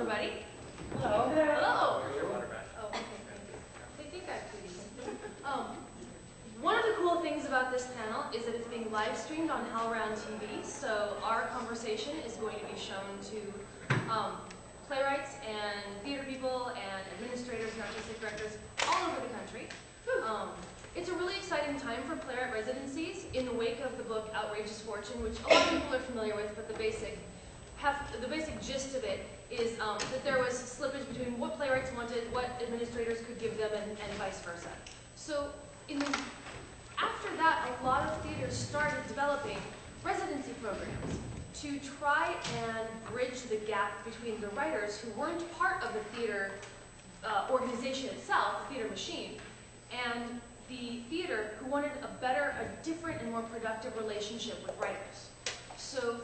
everybody. Hello. Hello. Oh, I think I have to. One of the cool things about this panel is that it's being live streamed on HowlRound TV, so our conversation is going to be shown to playwrights and theater people and administrators and artistic directors all over the country. It's a really exciting time for playwright residencies in the wake of the book Outrageous Fortune, which a lot of people are familiar with, but the basic gist of it is that there was slippage between what playwrights wanted, what administrators could give them, and vice versa. So after that, a lot of theaters started developing residency programs to try and bridge the gap between the writers who weren't part of the theater organization itself, the theater machine, and the theater who wanted a better, a different, and more productive relationship with writers. So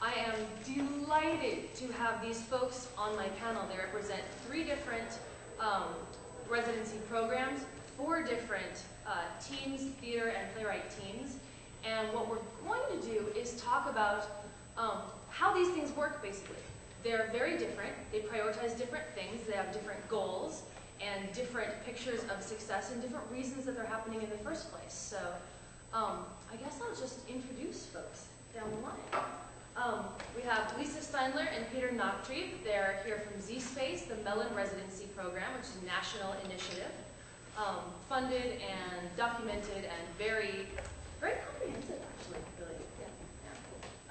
I am delighted to have these folks on my panel. They represent three different residency programs, four different teams, theater and playwright teams. And what we're going to do is talk about how these things work, basically. They're very different. They prioritize different things. They have different goals and different pictures of success and different reasons that they're happening in the first place. So I guess I'll just introduce folks down the line. We have Lisa Steindler and Peter Sinn Nachtrieb. They're here from Z Space, the Mellon Residency Program, which is a national initiative, funded and documented and very, very comprehensive, actually, really.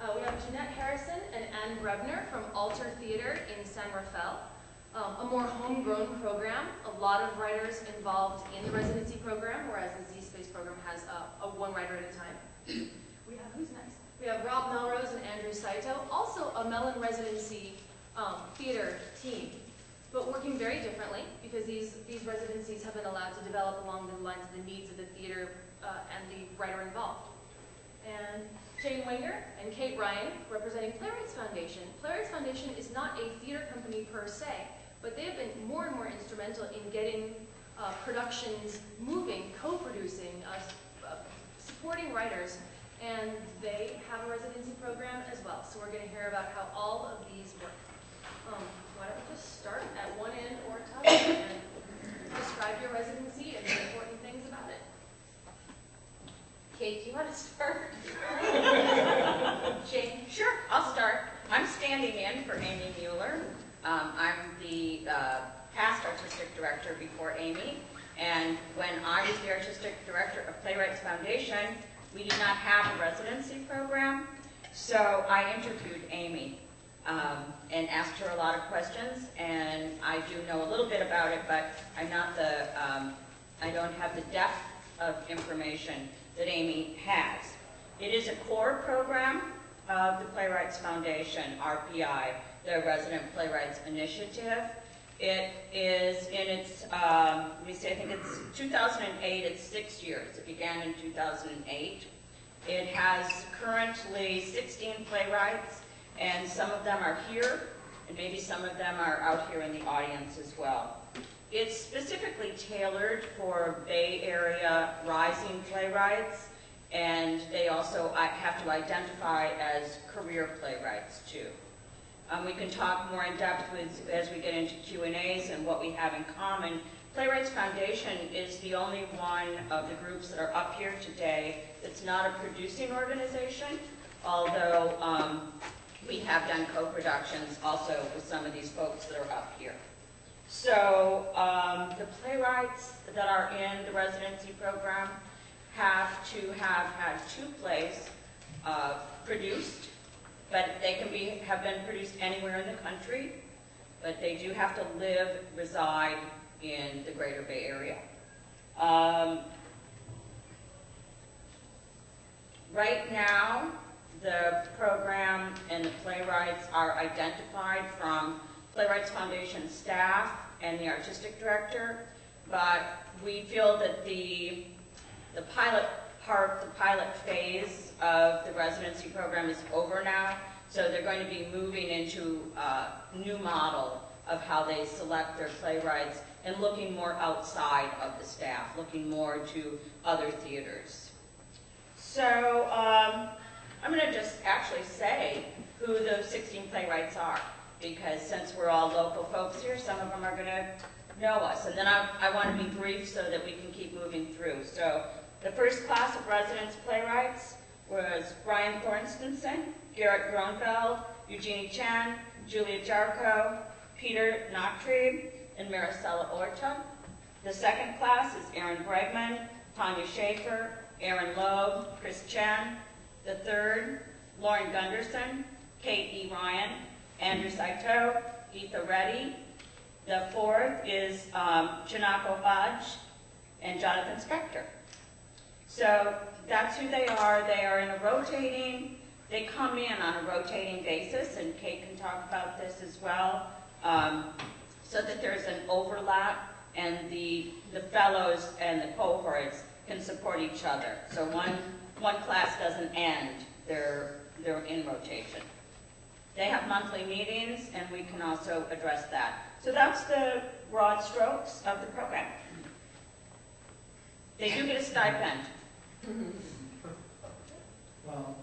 Yeah. We have Jeanette Harrison and Ann Brebner from Alter Theater in San Rafael. A more homegrown program, a lot of writers involved in the residency program, whereas the Z Space program has a one writer at a time. We have, who's next? We have Rob Melrose and Andrew Saito, also a Mellon Residency theater team, but working very differently because these residencies have been allowed to develop along the lines of the needs of the theater and the writer involved. And Jayne Wenger and Kate Ryan, representing Playwrights Foundation. Playwrights Foundation is not a theater company per se, but they've been more and more instrumental in getting productions moving, co-producing, supporting writers, and they have a residency program as well. So we're going to hear about how all of these work. Why don't we just start at one end or top and describe your residency and the important things about it. Kate, do you want to start? Jane? Sure, I'll start. I'm standing in for Amy Mueller. I'm the past artistic director before Amy, and when I was the artistic director of Playwrights Foundation, we did not have a residency program, so I interviewed Amy and asked her a lot of questions, and I do know a little bit about it, but I'm not the, I don't have the depth of information that Amy has. It is a core program of the Playwrights Foundation, RPI, the Resident Playwrights Initiative. It is in its, let me see, I think it's 2008, it's 6 years. It began in 2008. It has currently 16 playwrights, and some of them are here, and maybe some of them are out here in the audience as well. It's specifically tailored for Bay Area rising playwrights, and they also have to identify as career playwrights too. We can talk more in depth with, as we get into Q&As and what we have in common. Playwrights Foundation is the only one of the groups that are up here today that's not a producing organization, although we have done co-productions also with some of these folks that are up here. So the playwrights that are in the residency program have to have had two plays produced, but they can have been produced anywhere in the country, but they do have to reside in the greater Bay Area. Right now, the program and the playwrights are identified from Playwrights Foundation staff and the artistic director, but we feel that the pilot part, the pilot phase of the residency program is over now, so they're going to be moving into a new model of how they select their playwrights and looking more outside of the staff, looking more to other theaters. So I'm going to just actually say who those 16 playwrights are. because since we're all local folks here, some of them are going to know us. And then I want to be brief so that we can keep moving through. So the first class of residents playwrights was Brian Thornstenson, Garrett Gronfeld, Eugenie Chan, Julia Jarko, Peter Sinn Nachtrieb, and Maricela Orta. The second class is Aaron Bregman, Tanya Schaefer, Aaron Loeb, Chris Chan. The third, Lauren Gunderson, Kate E. Ryan, Andrew Saito, Etha Reddy. The fourth is Janako Hodge and Jonathan Spector. So that's who they are. They are in a rotating, they come in on a rotating basis, and Kate can talk about this as well, so that there's an overlap and the fellows and the cohorts can support each other. So one class doesn't end, they're in rotation. They have monthly meetings, and we can also address that. So that's the broad strokes of the program. They do get a stipend. Well,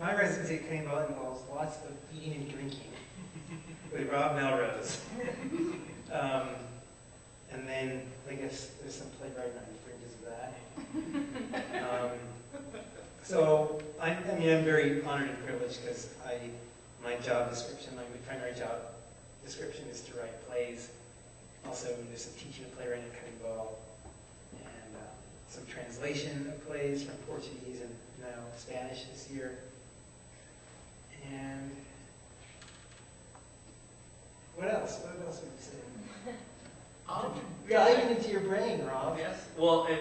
my residency at Cutting Ball involves lots of eating and drinking with Rob Melrose. And then I guess there's some playwright on the fringes of that. So I mean, I'm very honored and privileged because my job description, my primary job description, is to write plays. Also, there's some teaching of playwriting at Cutting Ball, and some translation of plays from Portuguese and now Spanish this year. And what else? What else would you say? Diving into your brain, Rob. Yes. Well, it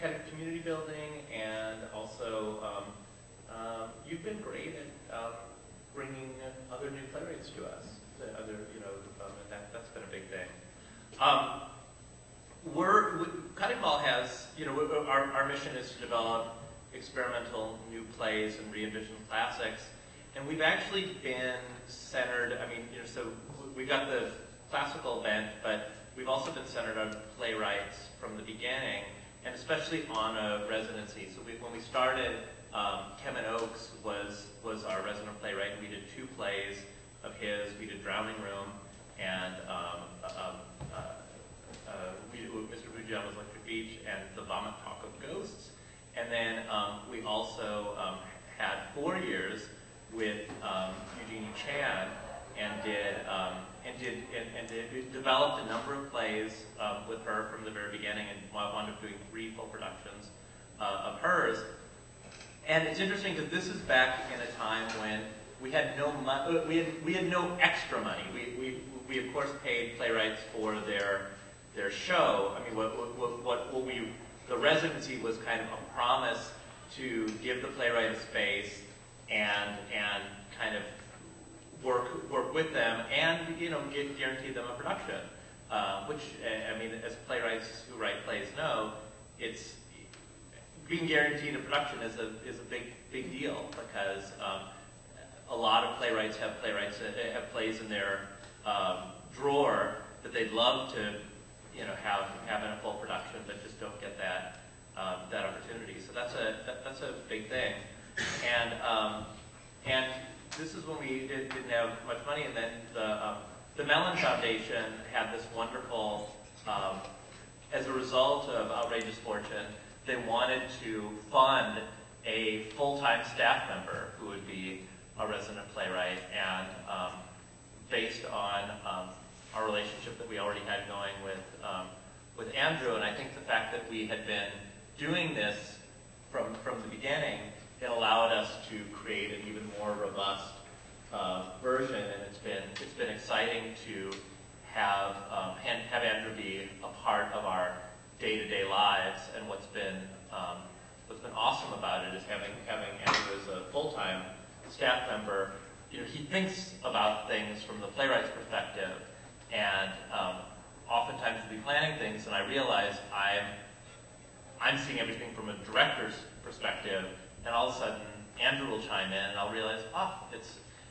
kind of community building, and also you've been great at bringing other new playwrights to us. And that's been a big thing. Cutting Ball has, our mission is to develop experimental new plays and re-envision classics, and we've actually been centered. I mean, so we got the classical bent, but we've also been centered on playwrights from the beginning, and especially on a residency. So when we started, Kevin Oakes was our resident playwright. We did two plays of his. We did Drowning Room, and Mr. Bugiano's Electric Beach, and The Vomit Talk of Ghosts. And then we also had 4 years with Eugenie Chan, and developed a number of plays with her from the very beginning, and wound up doing 3 full productions of hers. And it's interesting because this is back in a time when we had no money. We had no extra money. We of course paid playwrights for their show. I mean, the residency was kind of a promise to give the playwright a space and kind of work with them, and guarantee them a production, which, I mean, as playwrights who write plays know, it's being guaranteed a production is a big deal, because a lot of playwrights have plays in their drawer that they'd love to have in a full production, but just don't get that opportunity. So that's a big thing, and this is when we didn't have much money, and then the Mellon Foundation had this wonderful, as a result of Outrageous Fortune, they wanted to fund a full-time staff member who would be a resident playwright, and based on our relationship that we already had going with Andrew, and I think the fact that we had been doing this from the beginning, it allowed us to create an even more robust version, and it's been exciting to have Andrew be a part of our day-to-day lives. And what's been awesome about it is having Andrew as a full-time staff member. He thinks about things from the playwright's perspective, and oftentimes we'll be planning things, and I realize I'm seeing everything from a director's perspective. And all of a sudden, Andrew will chime in, and I'll realize,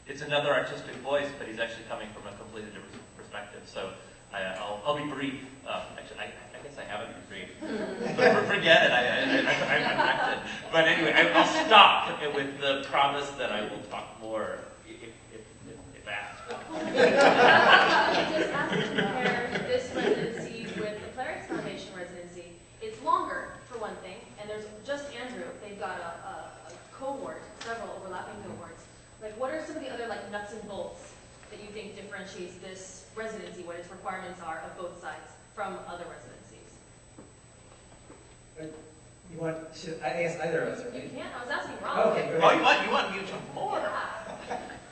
it's another artistic voice, but he's actually coming from a completely different perspective. So I'll be brief. Actually, I guess I haven't been brief. But forget it. I'm not. But anyway, I'll stop with the promise that I will talk more if asked. just have to compare this residency with the Playwrights Foundation residency. It's longer, for one thing, and there's just Andrew. They've got a cohort, several overlapping cohorts. Like, what are some of the other like nuts and bolts that you think differentiates this residency, what its requirements are of both sides from other residencies? You want? Should I ask either of us? Right? You can't. I was asking Rob. Oh, okay. Oh, you want you to more?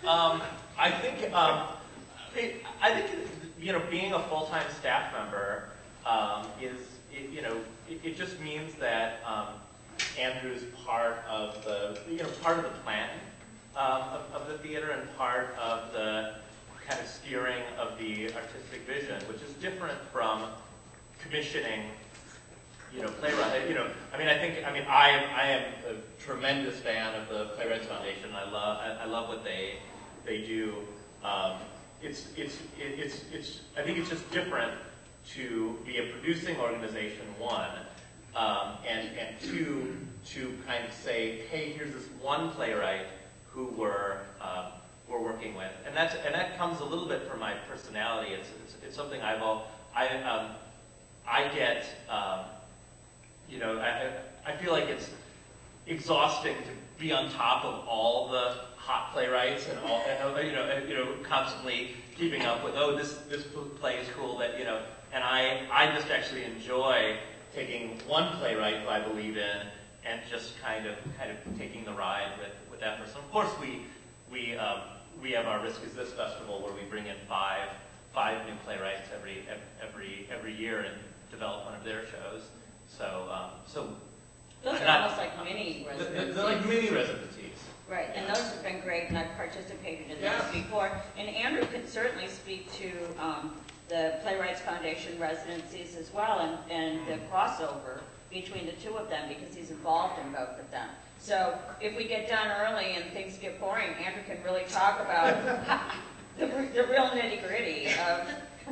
Yeah. I think you know, being a full-time staff member it just means that Andrew's part of the plan of the theater and part of the kind of steering of the artistic vision, which is different from commissioning. You know, playwright. You know, I am a tremendous fan of the Playwrights Foundation. I love what they do. I think it's just different to be a producing organization, one, and two, to kind of say, hey, here's this one playwright who we're working with, and that comes a little bit from my personality. It's something I get. You know, I feel like it's exhausting to be on top of all the hot playwrights and all, and, you know, constantly keeping up with, oh, this play is cool, that, you know, and I just actually enjoy taking one playwright who I believe in and just kind of taking the ride with that person. Of course, we have our Risk Is This festival where we bring in five new playwrights every year and develop one of their shows. So those are almost like mini residencies. They're like mini residencies. Right, and those have been great, and I've participated in those before. And Andrew could certainly speak to the Playwrights Foundation residencies as well, and the crossover between the two of them, because he's involved in both of them. So if we get done early and things get boring, Andrew can really talk about the real nitty-gritty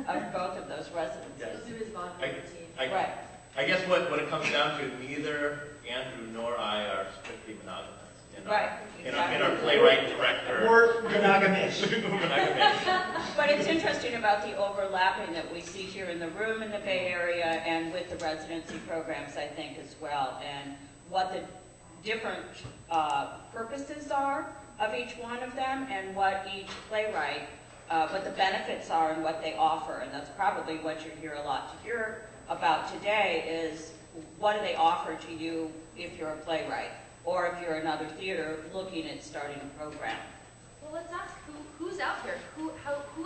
of both of those residencies. Yes. He'll do his vodka routine. Right. I guess what it comes down to, neither Andrew nor I are strictly monogamous. In our playwright director. We're monogamish. But it's interesting about the overlapping that we see here in the room in the Bay Area and with the residency programs, I think, as well, and what the different purposes are of each one of them and what each playwright, what the benefits are and what they offer. And that's probably what you hear a lot to hear about today is what do they offer to you if you're a playwright or if you're another theater looking at starting a program. Well, let's ask who's out there. Who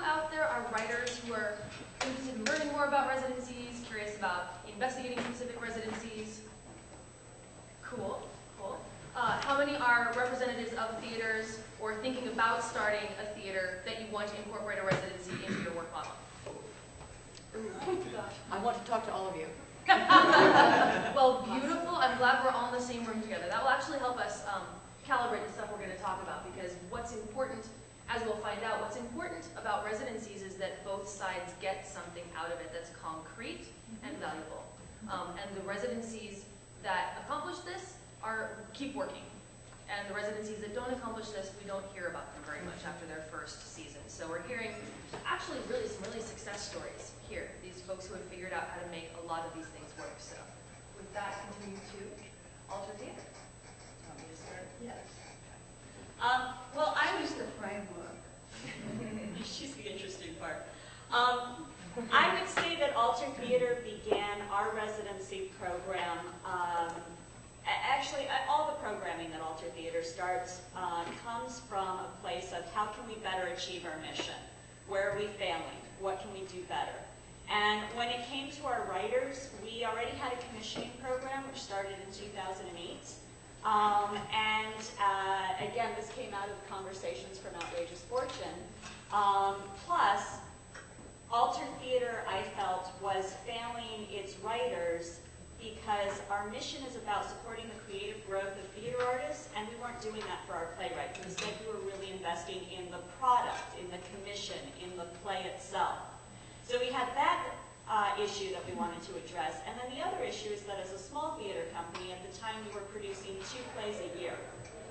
out there are writers who are interested in learning more about residencies, curious about investigating specific residencies? Cool. How many are representatives of theaters or thinking about starting a theater that you want to incorporate a residency into your work model? Oh, gosh. I want to talk to all of you. Well, beautiful. I'm glad we're all in the same room together. That will actually help us calibrate the stuff we're going to talk about, because what's important, as we'll find out, what's important about residencies is that both sides get something out of it that's concrete and valuable. And the residencies that accomplish this keep working. And the residencies that don't accomplish this, we don't hear about them very much after their first season. So we're hearing actually some really success stories here. These folks who have figured out how to make a lot of these things work. So with that, continue to Alter Theater. Want me to start? Yes. Well, I was the framework. She's the interesting part. I would say that Alter Theater began our residency program. Actually, all the programming that Alter Theater starts comes from a place of how can we better achieve our mission? Where are we failing? What can we do better? And when it came to our writers, we already had a commissioning program which started in 2008. Again, this came out of conversations from Outrageous Fortune. Plus, Alter Theater, I felt, was failing its writers because our mission is about supporting the creative growth of theater artists, and we weren't doing that for our playwrights. Instead, we were really investing in the product, in the commission, in the play itself. So we had that issue that we wanted to address. And then the other issue is that as a small theater company, at the time we were producing 2 plays a year.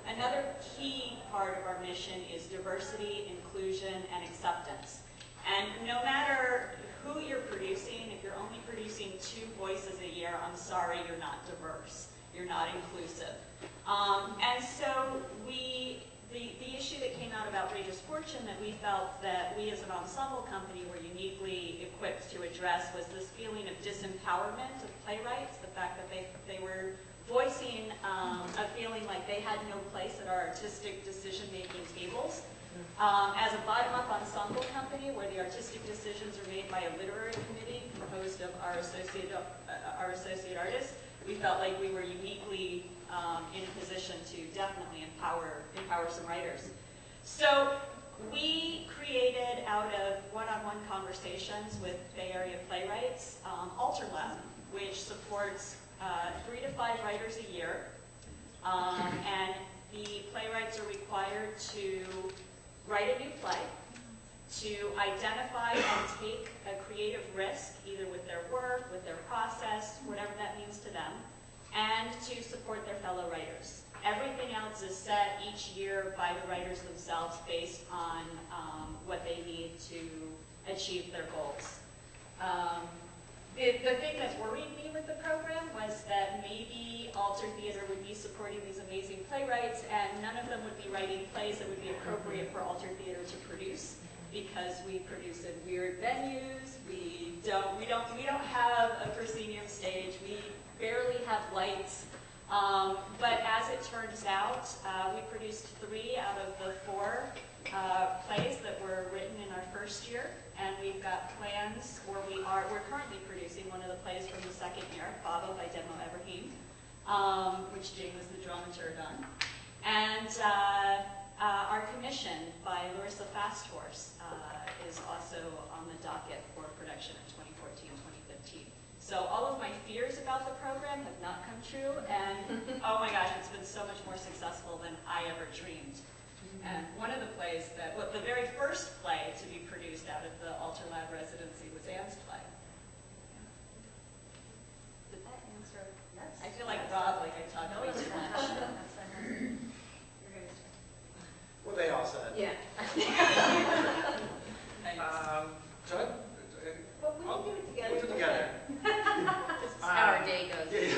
Another key part of our mission is diversity, inclusion, and acceptance. no matter who you're producing, if you're only producing 2 voices a year, I'm sorry, you're not diverse. You're not inclusive. And so the issue that came out of Outrageous Fortune that we felt that we as an ensemble company were uniquely equipped to address was this feeling of disempowerment of playwrights, the fact that they were voicing a feeling like they had no place at our artistic decision-making tables. As a bottom-up ensemble company where the artistic decisions are made by a literary committee composed of our associate artists, we felt like we were uniquely in a position to definitely empower some writers. So we created, out of one-on-one conversations with Bay Area playwrights, Alter Lab, which supports 3 to 5 writers a year. And the playwrights are required to write a new play, to identify and take a creative risk, either with their work, with their process, whatever that means to them, and to support their fellow writers. Everything else is set each year by the writers themselves based on what they need to achieve their goals. The thing that worried me with the program was that maybe Alter Theater would be supporting these amazing playwrights and none of them would be writing plays that would be appropriate for Alter Theater to produce, because we produce in weird venues, we don't have a proscenium stage, we barely have lights. But as it turns out, we produced 3 out of the 4 plays that were written in our first year, and we've got plans, or we're currently producing one of the plays from the second year, Baba by Demo Ebrahim, which Jane was the dramaturg on, and our commission by Larissa Fasthorse is also on the docket for production in 2014-2015. So all of my fears about the program have not come true, and oh my gosh, it's been so much more successful than I ever dreamed. And one of the plays that, well, the very first play to be produced out of the Alter Lab residency was Anne's play. Did that answer? Yes. I feel like Rob, like I talked way too much. Well, they all said. Yeah. John? Well, we can do it together. We'll do it together. This is how our day goes.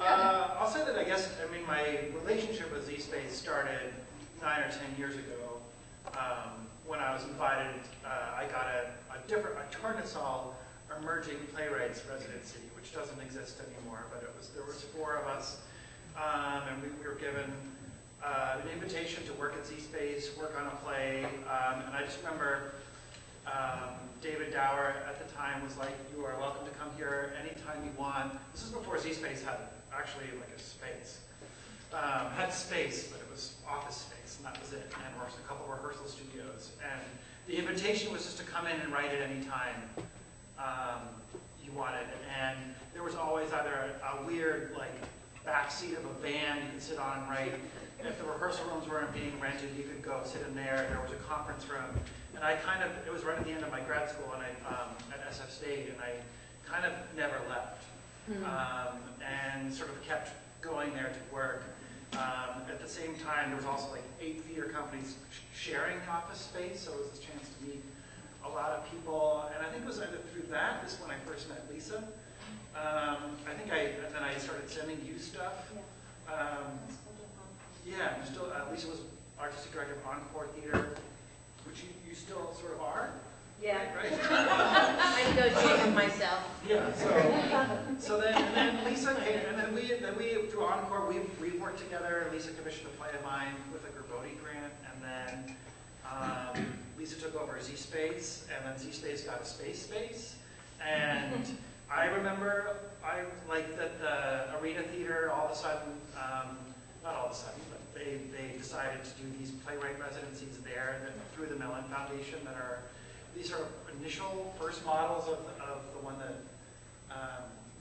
Yeah. I'll say that I guess, I mean, my relationship with Z Space started 9 or 10 years ago, when I was invited. I got a Tarnasol emerging playwrights residency, which doesn't exist anymore. But it was, there was 4 of us, and we were given an invitation to work at Z Space, work on a play. And I just remember David Dower at the time was like, "You are welcome to come here anytime you want." This is before Z Space had actually like a space. Had space, but it was office space, and that was it. And there was a couple of rehearsal studios. And the invitation was just to come in and write at any time you wanted. And there was always either a weird like backseat of a van you could sit on and write. And if the rehearsal rooms weren't being rented, you could go sit in there. There was a conference room. And I kind of, it was right at the end of my grad school, and I at SF State, and I kind of never left. Mm-hmm. And sort of kept going there to work. At the same time, there was also like 8 theater companies sharing office space, so it was a chance to meet a lot of people. And I think it was either through that, this is when I first met Lisa. I think I started sending you stuff. Yeah, I'm still, Lisa was artistic director of Encore Theater, which you still sort of are. Yeah. Right? I'm negotiating myself. Yeah, so then Lisa came, and then we through Encore, we worked together. Lisa commissioned a play of mine with a Gerbodi grant, and then Lisa took over Z Space, and then Z Space got a space. And I remember, I like that the Arena Theater all of a sudden, not all of a sudden, but they decided to do these playwright residencies there through the Mellon Foundation that are, these are initial first models of the one that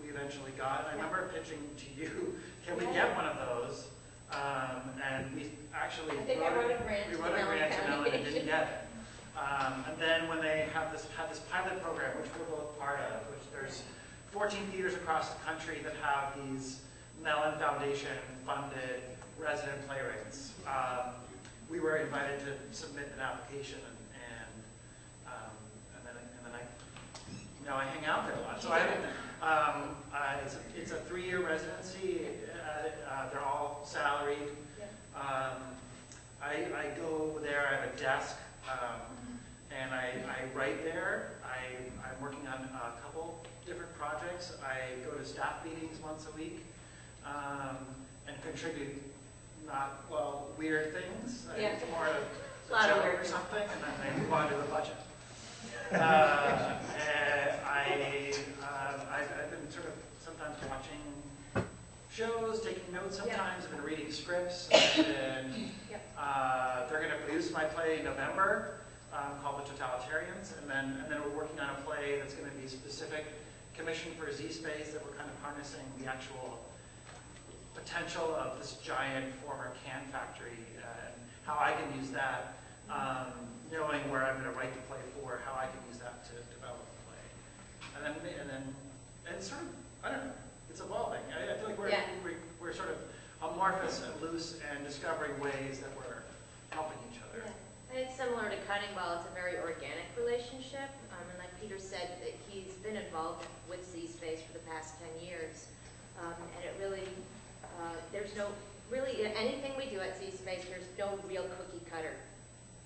we eventually got. And I remember pitching to you, can we get one of those? And we actually wrote a grant to Mellon and didn't get it. And then when they had this pilot program, which we're both part of, which there's 14 theaters across the country that have these Mellon Foundation funded resident playwrights. We were invited to submit an application, So it's a three-year residency. They're all salaried. I go there. I have a desk, and I write there. I'm working on a couple different projects. I go to staff meetings once a week and contribute weird things. Yeah. It's more a joke or something, and then I move on to the budget. I've been sort of sometimes watching shows, taking notes sometimes. Yep. I've been reading scripts. And they're going to produce my play in November called The Totalitarians, and then we're working on a play that's going to be specific commissioned for Z Space that we're kind of harnessing the actual potential of this giant former can factory and how I can use that. Knowing where I'm going to write the play for, how I can use that to develop the play, and sort of, I don't know, it's evolving. I feel like we're sort of amorphous and loose and discovering ways that we're helping each other. Yeah. I think similar to Cutting Ball, it's a very organic relationship, and like Peter said, that he's been involved with Z Space for the past 10 years, and it really, there's no really anything we do at Z Space. There's no real cookie cutter,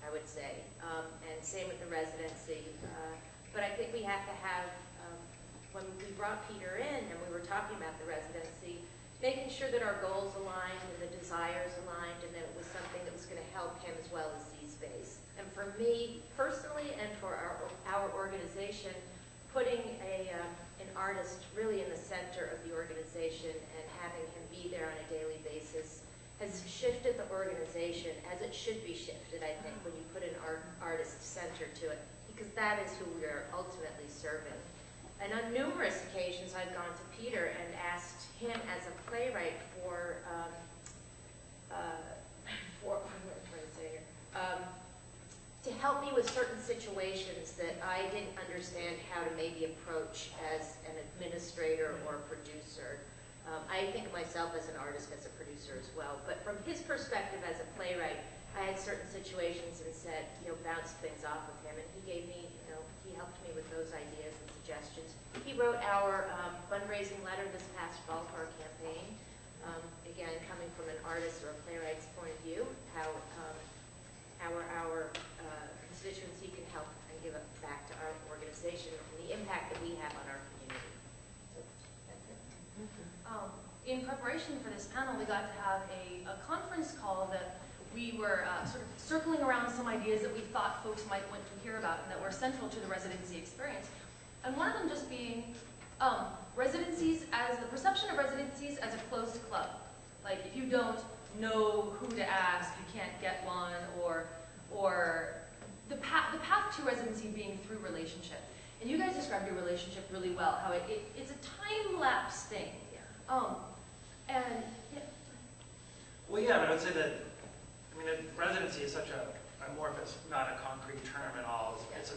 I would say, and same with the residency. But I think we have to have, when we brought Peter in and we were talking about the residency, making sure that our goals aligned and the desires aligned, and that it was something that was going to help him as well as Z Space. And for me personally, and for our organization, putting an artist really in the center of the organization and having him be there on a daily basis has shifted the organization as it should be shifted, I think, when you put an artist center to it, because that is who we are ultimately serving. And on numerous occasions, I've gone to Peter and asked him as a playwright for to help me with certain situations that I didn't understand how to maybe approach as an administrator or a producer. I think of myself as an artist, as a producer as well, but from his perspective as a playwright, I had certain situations and said, bounced things off of him, and he gave me, he helped me with those ideas and suggestions. He wrote our fundraising letter this past fall for our campaign. Again, coming from an artist or a playwright's point of view, how our constituency can help and give it back to our organization and the impact that we have on our community. In preparation for this panel, we got to have a conference call that we were sort of circling around some ideas that we thought folks might want to hear about and that were central to the residency experience. And one of them just being residencies as the perception of residencies as a closed club. Like, if you don't know who to ask, you can't get one, or the path to residency being through relationship. And you guys described your relationship really well, how it's a time-lapse thing. Well, yeah, but I would say that, residency is such a amorphous, not a concrete term at all. It's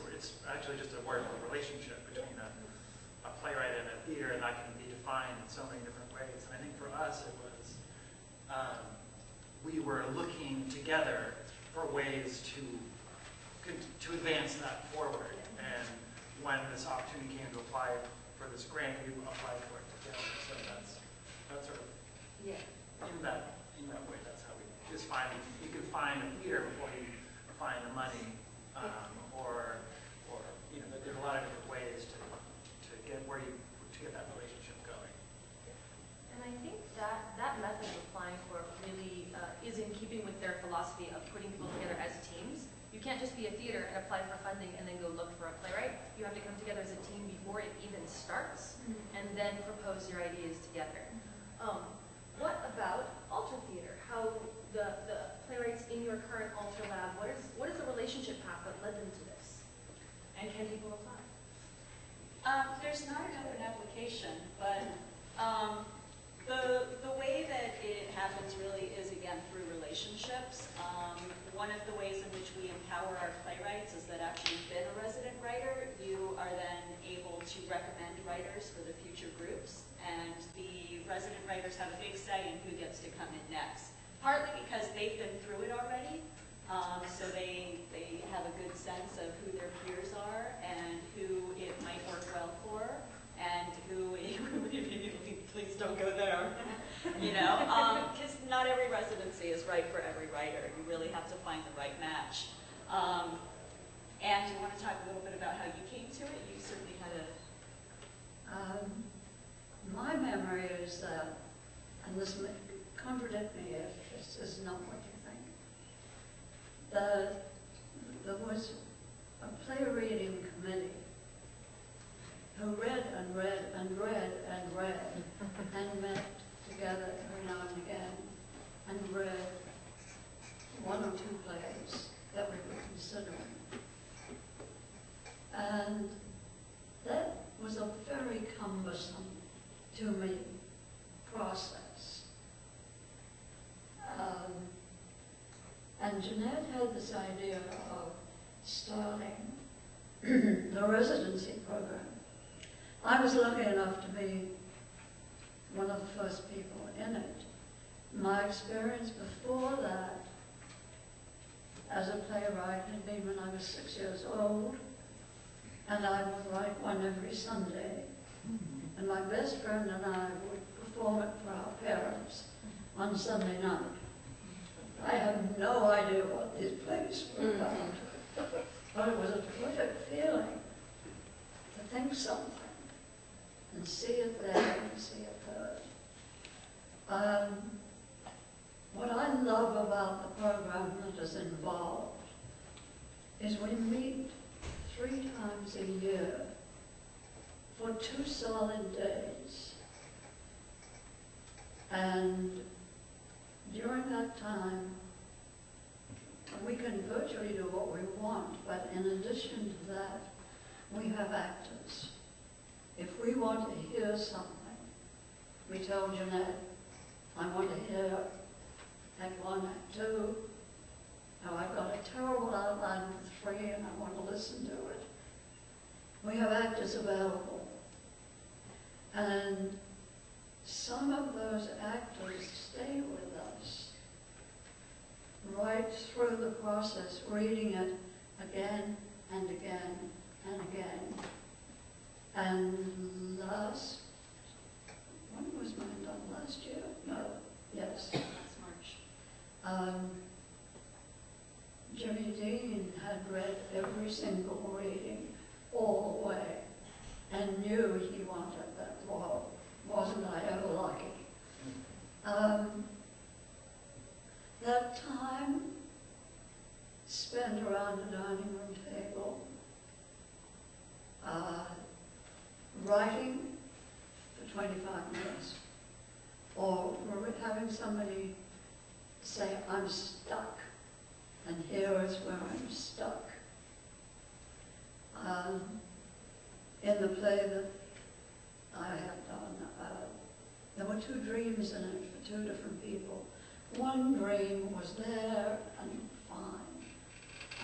actually just a word for a relationship between a playwright and a theater, and that can be defined in so many different ways. And I think for us, it was, we were looking together for ways to advance that forward. And when this opportunity came to apply for this grant, we applied for it together. So that's sort of, in that way, that's how we just find, you can find a theater before you find the money, or there's a lot of different ways to get where you, to get that relationship going. And I think that method of applying for it really is in keeping with their philosophy of putting people together as teams. You can't just be a theater and apply for funding and then go look for a playwright. You have to come together as a team before it even starts, and then propose your ideas together. What about Alter Theater? How the playwrights in your current Alter Lab, what is the relationship path that led them to this? And can people apply? There's not an open application, but the way that it happens really is, again, through relationships. One of the ways in which we empower our playwrights is that after you've been a resident writer, you are then able to recommend writers for the future groups, and the resident writers have a big say in who gets to come in next. Partly because they've been through it already, so they have a good sense of who their peers are and who it might work well for, and don't go there, you know, because not every residency is right for every writer. You really have to find the right match. And do you want to talk a little bit about how you came to it? You certainly had a... my memory is that, and this may contradict me if this is not what you think, there was a play reading committee who read and read and read and read and met together every now and again and read one or two plays that we were considering. And that was a very cumbersome, to me, process. And Jeanette had this idea of starting the residency program. I was lucky enough to be one of the first people in it. My experience before that as a playwright had been when I was 6 years old, and I would write one every Sunday. And my best friend and I would perform it for our parents on Sunday night. I have no idea what these plays were about, but it was a terrific feeling to think something and see it there and see it heard. What I love about the program that is involved is we meet 3 times a year for 2 solid days. And during that time, we can virtually do what we want, but in addition to that, we have actors. If we want to hear something, we tell Jeanette, I want to hear Act 1, Act 2. Now I've got a terrible outline for 3 and I want to listen to it. We have actors available. And some of those actors stay with us right through the process, reading it again and again and again. And last, when was mine done? Last year? No. Yes. Last March. Jimmy Dean had read every single reading all the way and knew he wanted that role. Wasn't I ever lucky? That time spent around the dining room table, writing for 25 minutes, or having somebody say, I'm stuck, and here is where I'm stuck. In the play that I had done, there were 2 dreams in it for 2 different people. One dream was there and fine.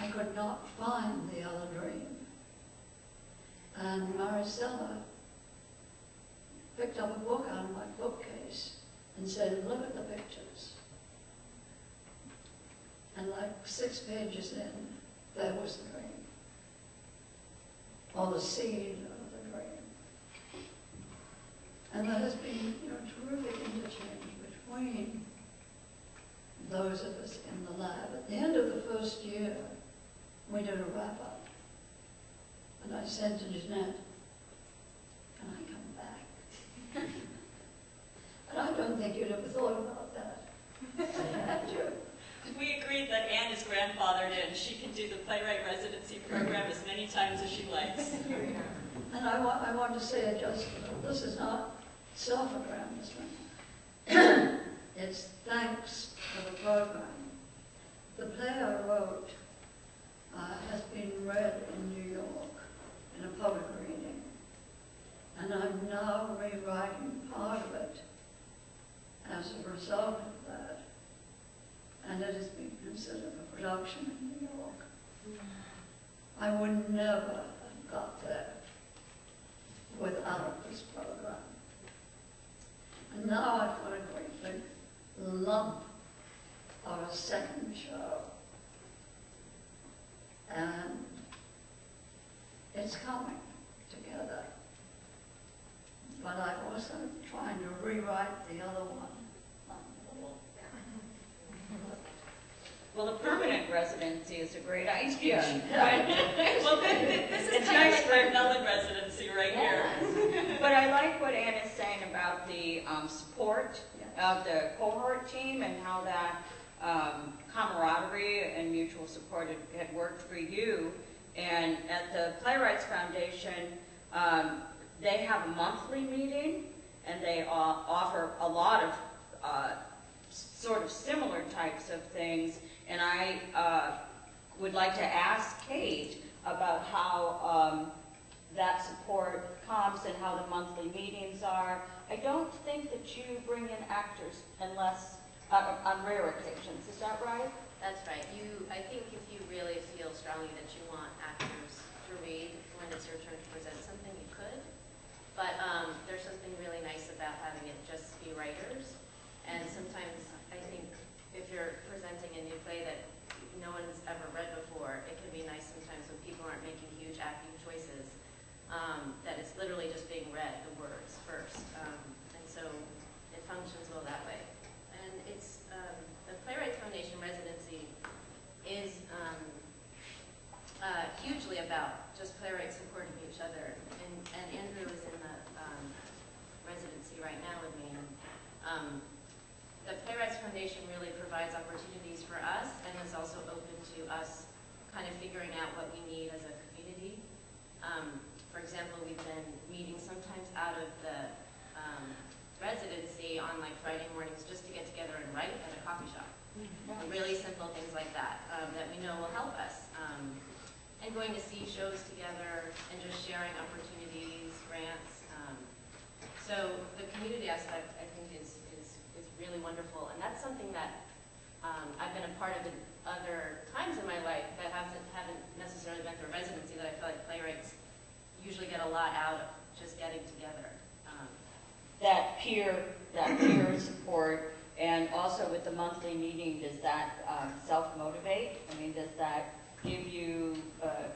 I could not find the other dream. And Maricela picked up a book out of my bookcase and said, look at the pictures. And like 6 pages in, there was the dream. Or the seed of the dream. And there has been, you know, terrific interchange between those of us in the lab. At the end of the first year, we did a wrap-up. And I said to Jeanette, can I come back? And I don't think you'd ever thought about that. Had you? We agreed that Anne is grandfathered in. She can do the playwright residency program as many times as she likes. And I want to say, just this is not self-aggrandizement. It's thanks for the program. The play I wrote has been read in New York in a public reading, and I'm now rewriting part of it as a result of that, and it is being considered a production in New York. I would never have got there without this program. And now I've got a great big lump of a second show, and it's coming together. but I'm also trying to rewrite the other one. Well, a permanent residency is a great idea. Right? Well, this is nice for a Mellon residency right here. But I like what Ann is saying about the support of the cohort team and how that camaraderie and mutual support had worked for you. And at the Playwrights Foundation, they have a monthly meeting, and they offer a lot of sort of similar types of things. And I would like to ask Kate about how that support comes and how the monthly meetings are. I don't think that you bring in actors unless on rare occasions. Is that right? That's right. I think if you really feel strongly that you want actors to read when it's your turn to present something, you could. But there's something really nice about having it just be writers. And sometimes I think if you're presenting a new play that no one's ever read before, it can be nice sometimes when people aren't making huge acting choices, that it's literally just being read, the words first. And so it functions well that way. And it's the Playwrights Foundation residency is hugely about just playwrights supporting each other. And Andrew is in the residency right now with me. The Playwrights Foundation really provides opportunities for us and is also open to us kind of figuring out what we need as a community. For example, we've been meeting sometimes out of the residency on like Friday mornings just to get together and write at a coffee shop. Mm-hmm. Really simple things like that that we know will help us. And going to see shows together and just sharing opportunities, grants. So the community aspect, I think, is really wonderful, and that's something that I've been a part of in other times in my life that haven't necessarily been through residency, that I feel like playwrights usually get a lot out of just getting together. That peer support, and also with the monthly meeting, does that self-motivate? I mean, does that give you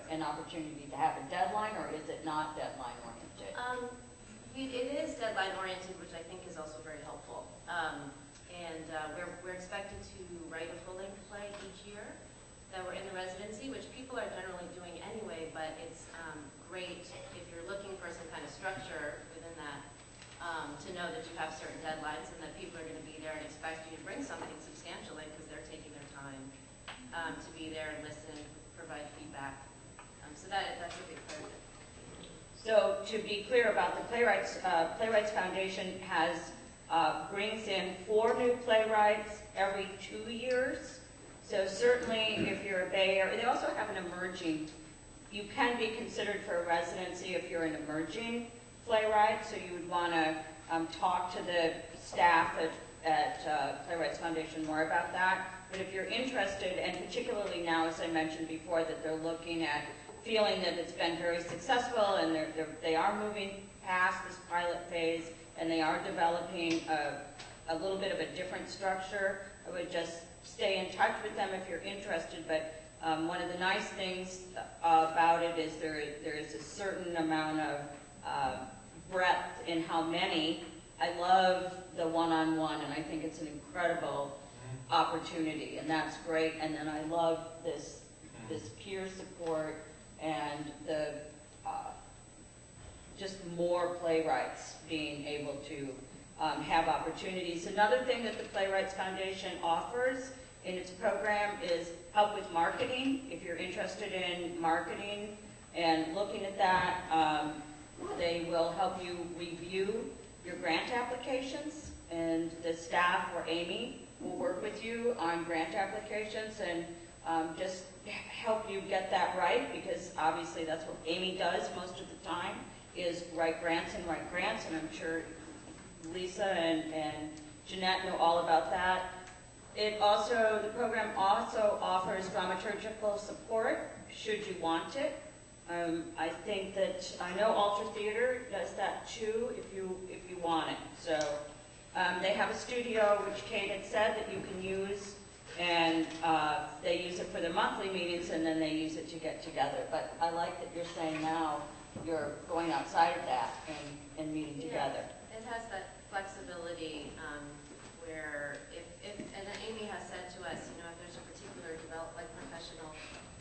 an opportunity to have a deadline, or is it not deadline-oriented? It is deadline-oriented, which I think is also very helpful. We're expected to write a full-length play each year that we're in the residency, which people are generally doing anyway, but it's great if you're looking for some kind of structure within that to know that you have certain deadlines and that people are going to be there and expect you to bring something substantial in because they're taking their time to be there and listen, provide feedback. So that's a big part of it. So to be clear about the Playwrights, Playwrights Foundation brings in 4 new playwrights every 2 years. So certainly if you're a Bay Area, they also have an emerging, you can be considered for a residency if you're an emerging playwright, so you would want to talk to the staff at Playwrights Foundation more about that. But if you're interested, and particularly now, as I mentioned before, that they're looking at feeling that it's been very successful and they are moving past this pilot phase and they are developing a little bit of a different structure, I would just stay in touch with them if you're interested. But one of the nice things about it is there is a certain amount of breadth in how many. I love the one-on-one, and I think it's an incredible opportunity, and that's great. And then I love this peer support and the just more playwrights being able to have opportunities. Another thing that the Playwrights Foundation offers in its program is help with marketing. If you're interested in marketing and looking at that, they will help you review your grant applications, and the staff or Amy will work with you on grant applications and just help you get that right, because obviously that's what Amy does most of the time, is write grants, and I'm sure Lisa and Jeanette know all about that. The program also offers dramaturgical support, should you want it. I think that, I know Alter Theater does that too, if you want it. So they have a studio, which Kate had said, that you can use and they use it for their monthly meetings, and then they use it to get together. But I like that you're saying now you're going outside of that and meeting together. It has that flexibility where if and Amy has said to us, you know, if there's a particular professional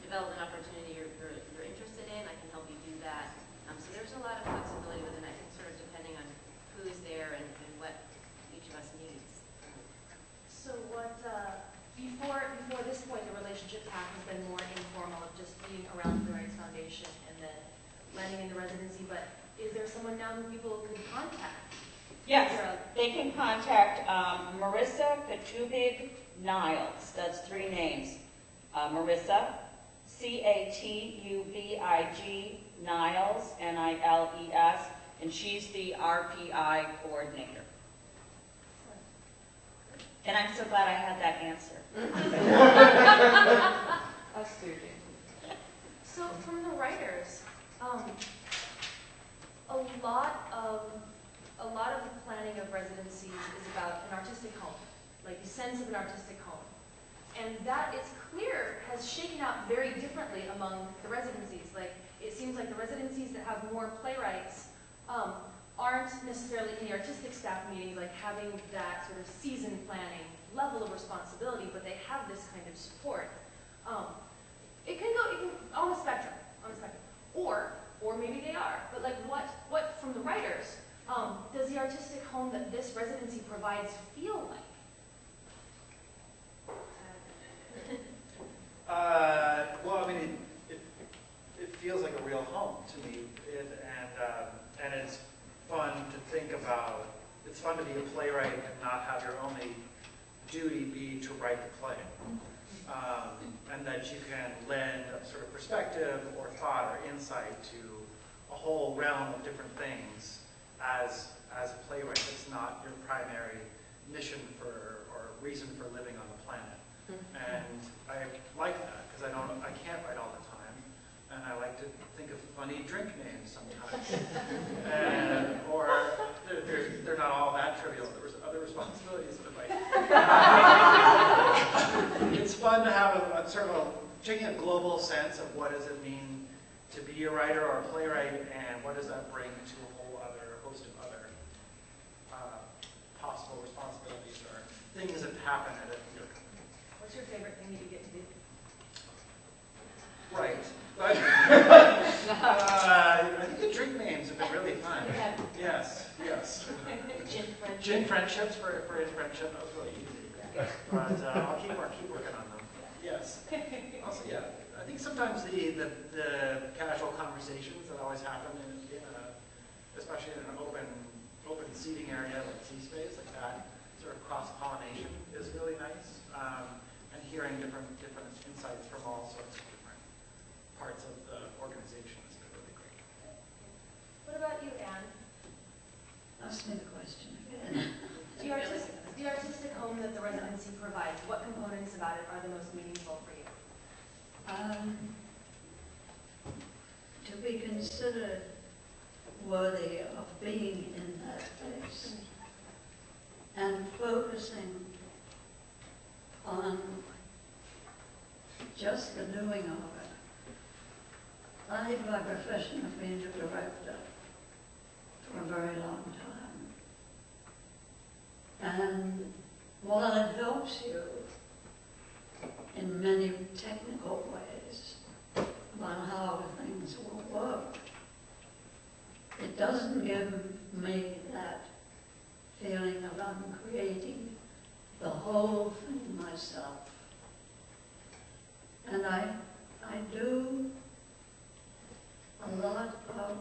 development opportunity you're interested in, I can help you do that. So there's a lot of flexibility within, I think, sort of depending on who's there and what each of us needs. So what, before this point, the relationship path has been more informal of just being around the Playwrights Foundation and then landing in the residency, but is there someone now who people can contact? Yes, they can contact Marissa Katubig Niles, that's 3 names. Marissa, C-A-T-U-B-I-G, Niles, N-I-L-E-S, and she's the RPI coordinator. And I'm so glad I had that answer. Us too. So from the writers, a lot of the planning of residencies is about an artistic home, like the sense of an artistic home. And that, it's clear, has shaken out very differently among the residencies. Like, it seems like the residencies that have more playwrights aren't necessarily in the artistic staff meetings, like having that sort of season planning level of responsibility, but they have this kind of support. It can go on the spectrum, or maybe they are. But like, what from the writers does the artistic home that this residency provides feel like? Well, I mean, it feels like a real home to me, and it's fun to think about. It's fun to be a playwright and not have your only duty be to write the play, and that you can lend a sort of perspective or thought or insight to a whole realm of different things as a playwright. It's not your primary mission for or reason for living on the planet. And I like that, because I can't write all the time, and I like to think of funny drink names sometimes. Or they're not all that trivial. There was other responsibilities in the life. It's fun to have a sort of taking a global sense of what does it mean to be a writer or a playwright, and what does that bring to a whole other host of other possible responsibilities or things that happen at a theater. What's your favorite thing you get to do? Right. I think the drink names have been really fun. Yes, yes. Gin friendships for his friendship, that was really easy. But I'll keep working on them. Yes. Also, yeah, I think sometimes the casual conversations that always happen, especially in an open seating area like Z Space, like that sort of cross-pollination is really nice. And hearing different insights from all sorts of different parts of the organization has been really great. What about you, Anne? Ask me the question again. The artistic home that the residency provides, what components about it are the most meaningful for you? To be considered worthy of being in that place and focusing on just the doing of it. I, by profession, have been a director for a very long time. And while it helps you in many technical ways about how things will work, it doesn't give me that feeling of I'm creating the whole thing myself. And I do a lot of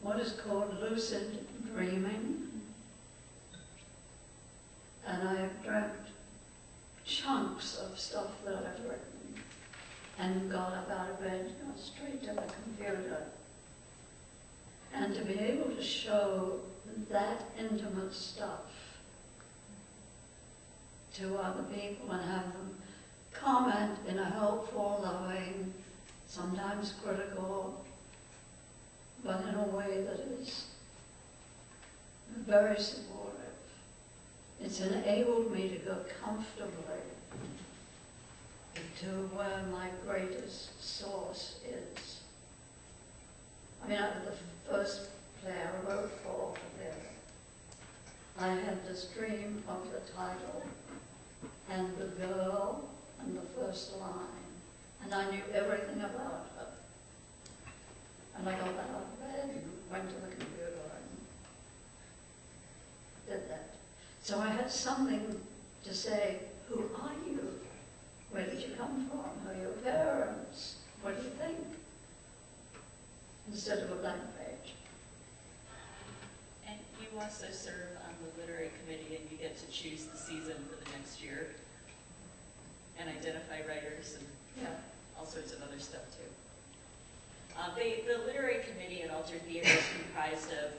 what is called lucid dreaming. And I've dreamt chunks of stuff that I've written and got up out of bed, you know, straight to the computer. And to be able to show that intimate stuff to other people and have them comment in a helpful, loving, sometimes critical, but in a way that is very supportive It's enabled me to go comfortably to where my greatest source is. I mean, after the first play I wrote for Alter Theater, I had this dream of the title and the girl and the first line, and I knew everything about her. And I got that out of bed and went to the computer and did that. So I had something to say, who are you? Where did you come from? Who are your parents? What do you think? Instead of a blank page. And you also serve on the literary committee, and you get to choose the season for the next year and identify writers and all sorts of other stuff too. The literary committee at Alter Theater is comprised of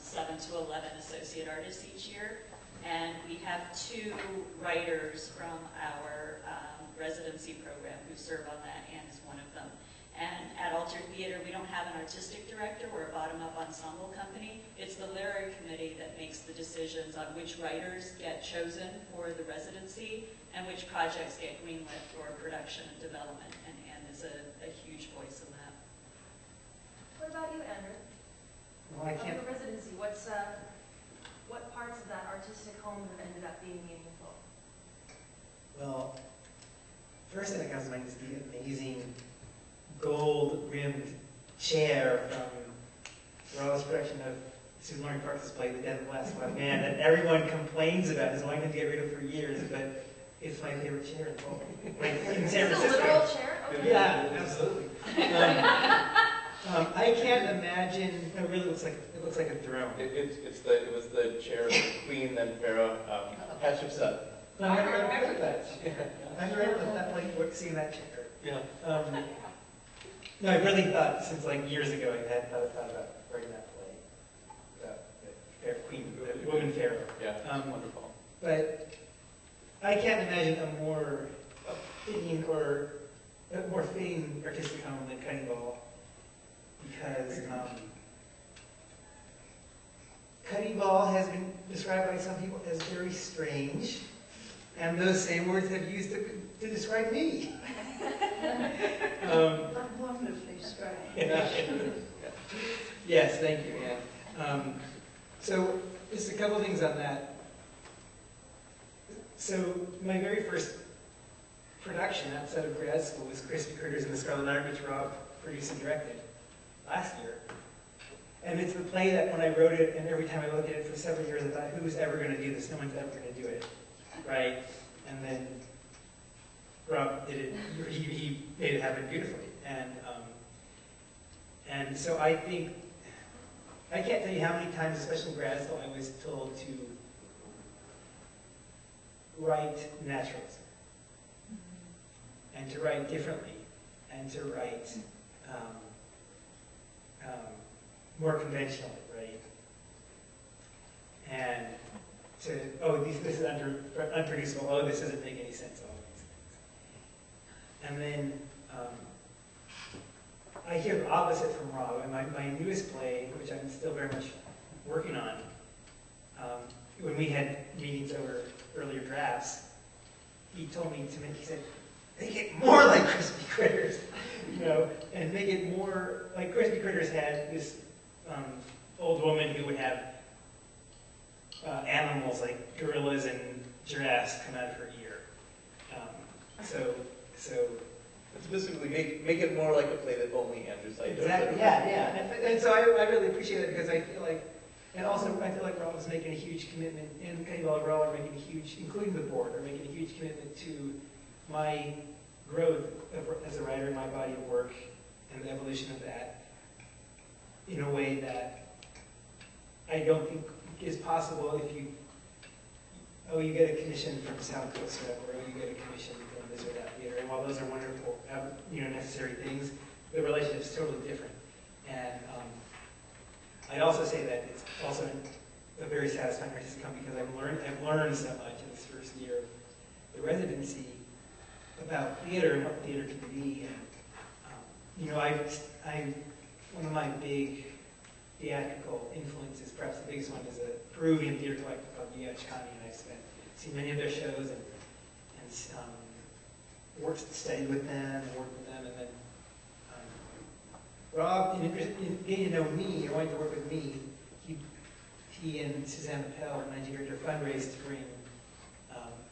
7 to 11 associate artists each year, and we have 2 writers from our residency program who serve on that, and is one of them. And at Alter Theater, we don't have an artistic director. We're a bottom-up ensemble company. It's the literary committee that makes the decisions on which writers get chosen for the residency and which projects get greenlit for production and development, and Anne is a huge voice in that. What about you, Andrew? Well, I can't. Of the residency, what parts of that artistic home have ended up being meaningful? Well, first thing that comes to mind is the amazing gold-rimmed chair from Rob's production of Susan Loring Parks' play, The Dead of the Last Black Man, that everyone complains about, is wanting to get rid of for years, but it's my favorite chair in the world. Like, in San Francisco. It's a literal chair? Okay. Yeah, absolutely. I can't imagine. No, it really looks like a throne. It was the chair of the queen that Pharaoh Hatshepsut. No, I remember that. Yeah. I remember that, like seeing that chair. Yeah. No, I really thought since like years ago I had thought about writing that play about the queen, the woman pharaoh. Yeah. Wonderful. But I can't imagine a more fitting or a more fitting artistic home than Cutting Ball. Because Cutting Ball has been described by some people as very strange, and those same words have used to describe me. I'm wonderfully strange. Yeah. Yes, thank you, Anne. So just a couple things on that. So my very first production outside of grad school was Crispy Critters and the Scarlet, which Rob produced and directed last year. And it's the play that when I wrote it, and every time I looked at it for several years, I thought, who's ever going to do this? No one's ever going to do it, right? And then Rob did it. He made it happen beautifully. And so I think, I can't tell you how many times, especially in grad school, I was told to write naturalism, and to write differently, and to write more conventionally, right? And to, oh, this is unproducible, oh, this doesn't make any sense, all these things. And then I hear the opposite from Rob. And my newest play, which I'm still very much working on, when we had meetings over earlier drafts, he told me to make, he said, make it more like Crispy Critters, you know, and make it more like Crispy Critters had this old woman who would have animals like gorillas and giraffes come out of her ear. So specifically, make it more like a play that only Andrew Saito. Exactly. Yeah. And so I really appreciate it because I feel like, and also I feel like Rob was making a huge commitment, and Cutting Ball are making a huge, including the board, are making a huge commitment to my growth as a writer, my body of work, and the evolution of that in a way that I don't think is possible if you, oh, you get a commission from South Coast or you get a commission from this or that theater. And while those are wonderful, necessary things, the relationship is totally different. And I'd also say that it's also a very satisfying artistic home because I've learned so much in this first year of the residency about theater and what theater can be. And, one of my big theatrical influences. Perhaps the biggest one is a Peruvian theater collective called Yachkani, and I've seen many of their shows and worked, studied with them, and worked with them, and then Rob, in getting to know me, or wanting to work with me, he and Suzanne Appel, my director, fundraised to bring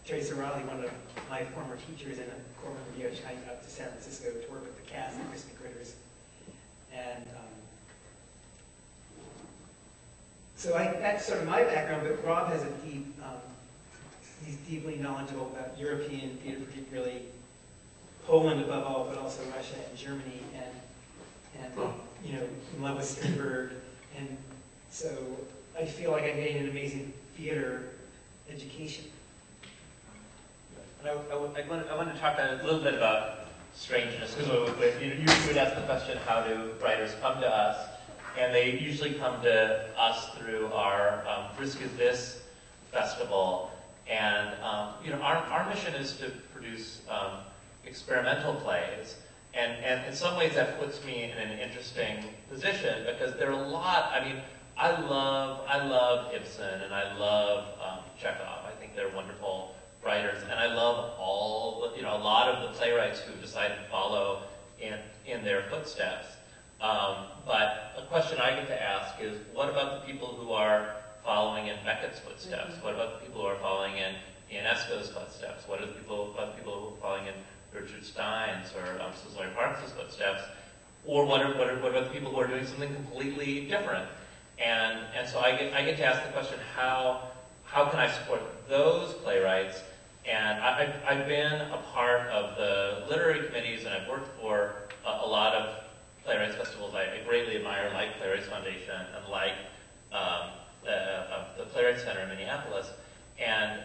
Teresa Raleigh, one of my former teachers and a core member of Yachkani, up to San Francisco to work with the cast of Crispy Critters. And that's sort of my background, but Rob has a deep, he's deeply knowledgeable about European theater, particularly Poland above all, but also Russia and Germany, and you know, in love with Strindberg. And so I feel like I'm getting an amazing theater education. And I want to talk a little bit about strangeness, because you would ask the question, how do writers come to us? And they usually come to us through our Risk Is This festival. And you know, our mission is to produce experimental plays. And in some ways that puts me in an interesting position, because there are a lot, I mean, I love Ibsen and I love Chekhov. I think they're wonderful writers. And I love a lot of the playwrights who decided to follow in their footsteps. But a question I get to ask is, what about the people who are following in Beckett's footsteps? Mm-hmm. What about the people who are following in Ionesco's footsteps? What are the people, who are following in Richard Stein's or Cicely Parks' footsteps? Or what about the people who are doing something completely different? And so I get to ask the question, how can I support those playwrights? And I've been a part of the literary committees, and I've worked for a lot of playwrights festivals I greatly admire, like Playwrights Foundation and like the Playwrights Center in Minneapolis. And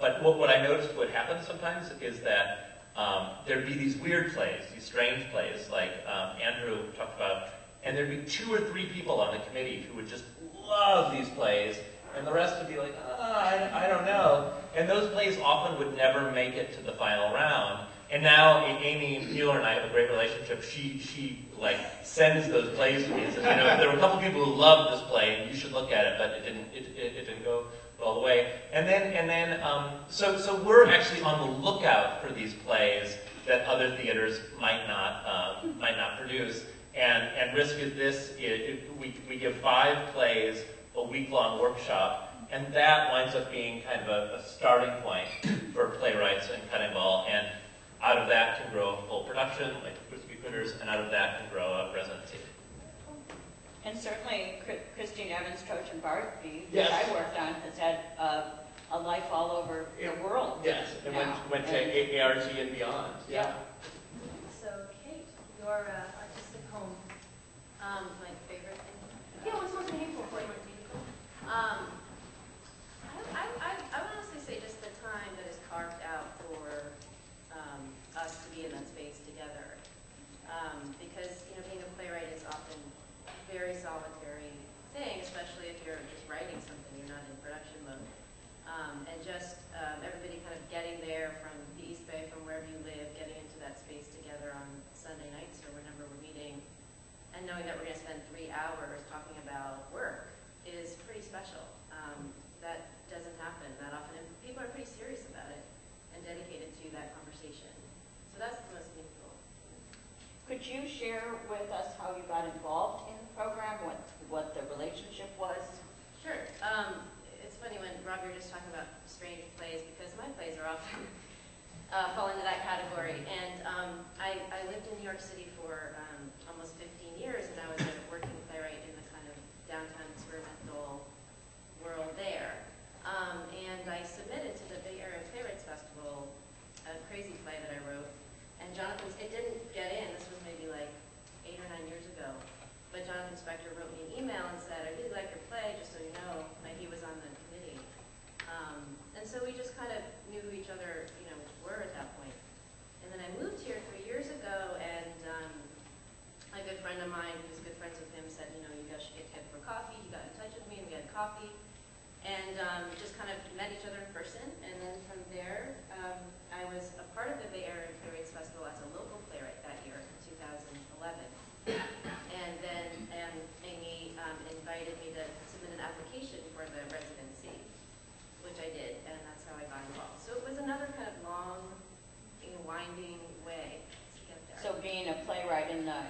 but what I noticed would happen sometimes is that there'd be these weird plays, these strange plays, like Andrew talked about, and there'd be 2 or 3 people on the committee who would just love these plays, and the rest would be like, I don't know. And those plays often would never make it to the final round. And now Amy Mueller and I have a great relationship. She like sends those plays to me and says, you know, there were a couple people who loved this play and you should look at it, but it didn't go all the way. So we're actually on the lookout for these plays that other theaters might not produce. And Risk Is This, we give 5 plays a week-long workshop. And that winds up being kind of a starting point for playwrights and Cutting Ball. And out of that can grow a full production, like Crispy Critters, and out of that can grow a residency. And certainly Christine Evans, Trojan Bartleby, yes, which I worked on, has had a life all over the world. Yes, and went to ART and beyond. Yeah. So, Kate, your artistic home, my favorite thing. Yeah, what's most meaningful for you? I would honestly say just the time that is carved out for us to be in that space together, because you know, being a playwright is often a very solitary thing, especially if you're just writing something, you're not in production mode, and just everybody kind of getting there from the East Bay, from wherever you live, getting into that space together on Sunday nights or whenever we're meeting, and knowing that we're going to spend 3 hours talking about work is pretty special. That doesn't happen that often, and people are pretty serious about it and dedicated to that conversation. So that's the most meaningful. Could you share with us how you got involved in the program, what the relationship was? Sure. It's funny when, Rob, you're just talking about strange plays, because my plays are often fall into that category. And I lived in New York City for almost 15 years, and I was a working playwright in the kind of downtown experimental world there. And I submitted to the Bay Area Playwrights Festival a crazy play that I wrote. And it didn't get in, this was maybe like 8 or 9 years ago. But Jonathan Spector wrote me an email and said, I really like your play, just so you know. Like, he was on the committee. And so we just kind of knew who each other, you know, were at that point. And then I moved here 3 years ago, and a good friend of mine, who's good friends with him, said, you know, you guys should get together for coffee. He got in touch with me and we had coffee. And just kind of met each other in person, and then from there, I was a part of the Bay Area Playwrights Festival as a local playwright that year, in 2011. And then Amy and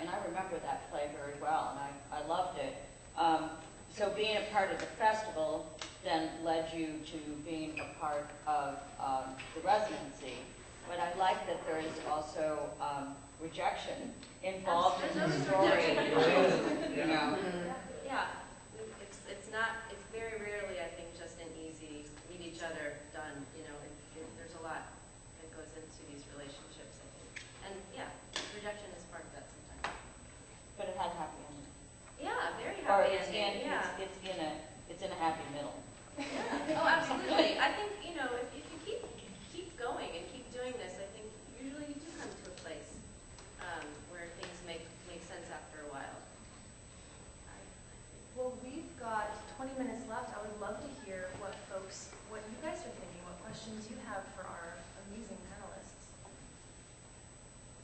and I remember that play very well, and I loved it. So being a part of the festival then led you to being a part of the residency. But I like that there is also rejection involved in the story. You know. Yeah. It's not, it's very rarely, I think, just an easy meet each other done, you know. There's a lot that goes into these relationships, I think. And yeah, rejection is part of that sometimes. But it had a happy ending. Yeah, very happy ending. It's in a happy middle. Yeah. Oh, absolutely. I think, you know, if you keep going and keep doing this, I think usually you do come to a place where things make sense after a while. Well, we've got 20 minutes left. I would love to hear what you guys are thinking, what questions you have for our amazing panelists.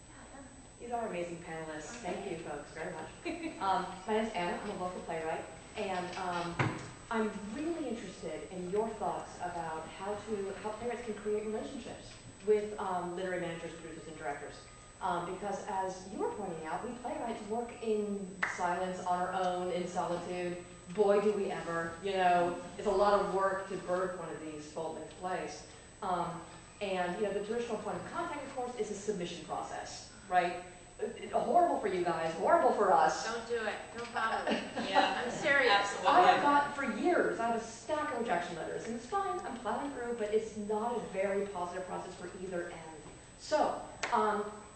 Yeah, Anna. You are amazing panelists. Okay. Thank you, folks, very much. My name is Anna. I'm a local playwright, and I'm really interested in your thoughts about how playwrights can create relationships with literary managers, producers, and directors. Because as you were pointing out, we playwrights work in silence, on our own, in solitude. Boy, do we ever, you know. It's a lot of work to birth one of these fold into place. And you know, the traditional point of contact, of course, is a submission process, right? Horrible for you guys, horrible for us. Don't do it. Don't bother. Yeah, I'm serious. Absolutely. I have a stack of rejection letters, and it's fine. I'm plowing through, but it's not a very positive process for either end. So,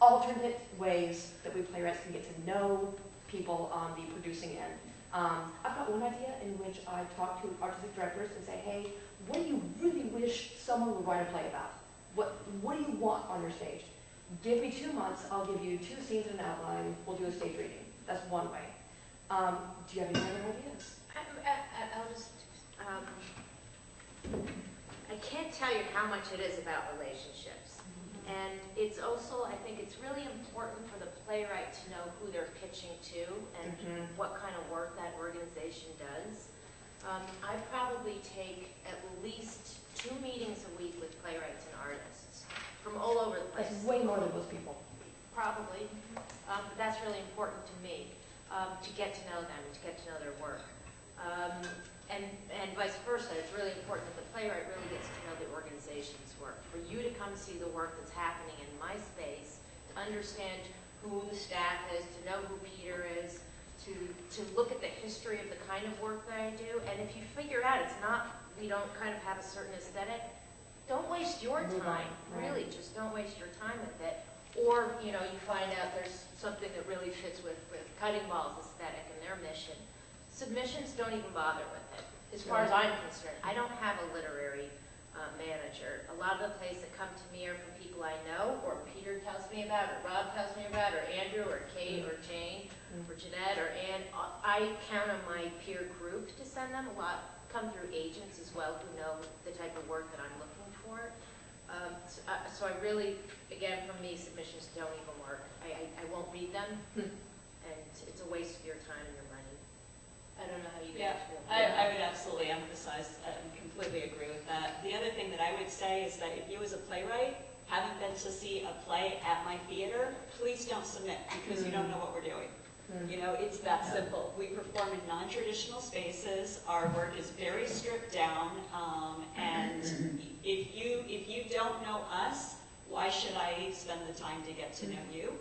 alternate ways that we playwrights can get to know people on the producing end. I've got one idea in which I talk to artistic directors and say, hey, what do you really wish someone would write a play about? What do you want on your stage? Give me 2 months, I'll give you 2 scenes and an outline, we'll do a stage reading. That's one way. Do you have any other ideas? I'll just, I can't tell you how much it is about relationships. Mm-hmm. And it's also, I think it's really important for the playwright to know who they're pitching to and mm-hmm. what kind of work that organization does. I probably take at least 2 meetings a week with playwrights and artists. From all over the place. That's way more than most people. Probably. But that's really important to me, to get to know them, to get to know their work. And vice versa, it's really important that the playwright really gets to know the organization's work. For you to come see the work that's happening in my space, to understand who the staff is, to know who Peter is, to look at the history of the kind of work that I do. And if you figure out it's not, we don't kind of have a certain aesthetic, don't waste your time, really, just don't waste your time with it. Or, you know, you find out there's something that really fits with Cutting Ball's aesthetic and their mission. Submissions, don't even bother with it, as far as I'm concerned. I don't have a literary manager. A lot of the plays that come to me are from people I know, or Peter tells me about, or Rob tells me about, or Andrew, or Kate, or Jayne, or Jeanette, or Ann. I count on my peer group to send them. A lot come through agents as well who know the type of work that I'm looking for. So I really, again, for me, submissions don't even work. I won't read them, and it's a waste of your time and your money. I don't know how you guys feel. I would absolutely emphasize and completely agree with that. The other thing that I would say is that if you as a playwright haven't been to see a play at my theater, please don't submit, because you don't know what we're doing. You know, it's that simple. We perform in non-traditional spaces. Our work is very stripped down, and if you don't know us, why should I spend the time to get to know you?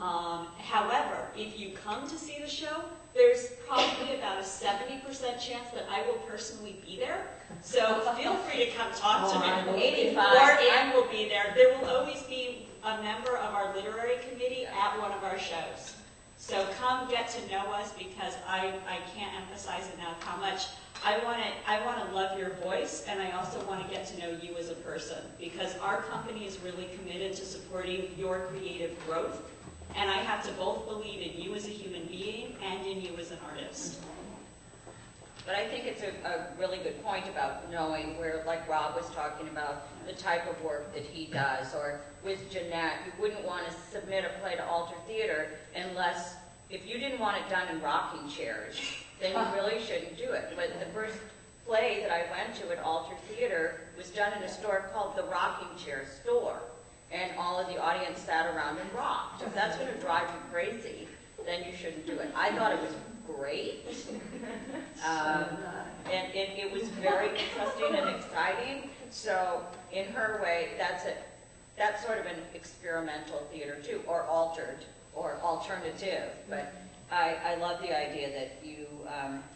However, if you come to see the show, there's probably about a 70% chance that I will personally be there. So feel free to come talk to me. 85. Or Ann will be there. There will always be a member of our literary committee at one of our shows. So come get to know us, because I can't emphasize enough how much I want to love your voice, and I also want to get to know you as a person, because our company is really committed to supporting your creative growth, and I have to both believe in you as a human being and in you as an artist. But I think it's a really good point about knowing where, like Rob was talking about, the type of work that he does. Or with Jeanette, you wouldn't want to submit a play to Alter Theater unless, if you didn't want it done in rocking chairs, then you really shouldn't do it. But the first play that I went to at Alter Theater was done in a store called the Rocking Chair Store. And all of the audience sat around and rocked. That's going to drive you crazy. then you shouldn't do it. I thought it was great. And it was very interesting and exciting. So in her way, that's sort of an experimental theater too, or altered, or alternative. But I love the idea that you,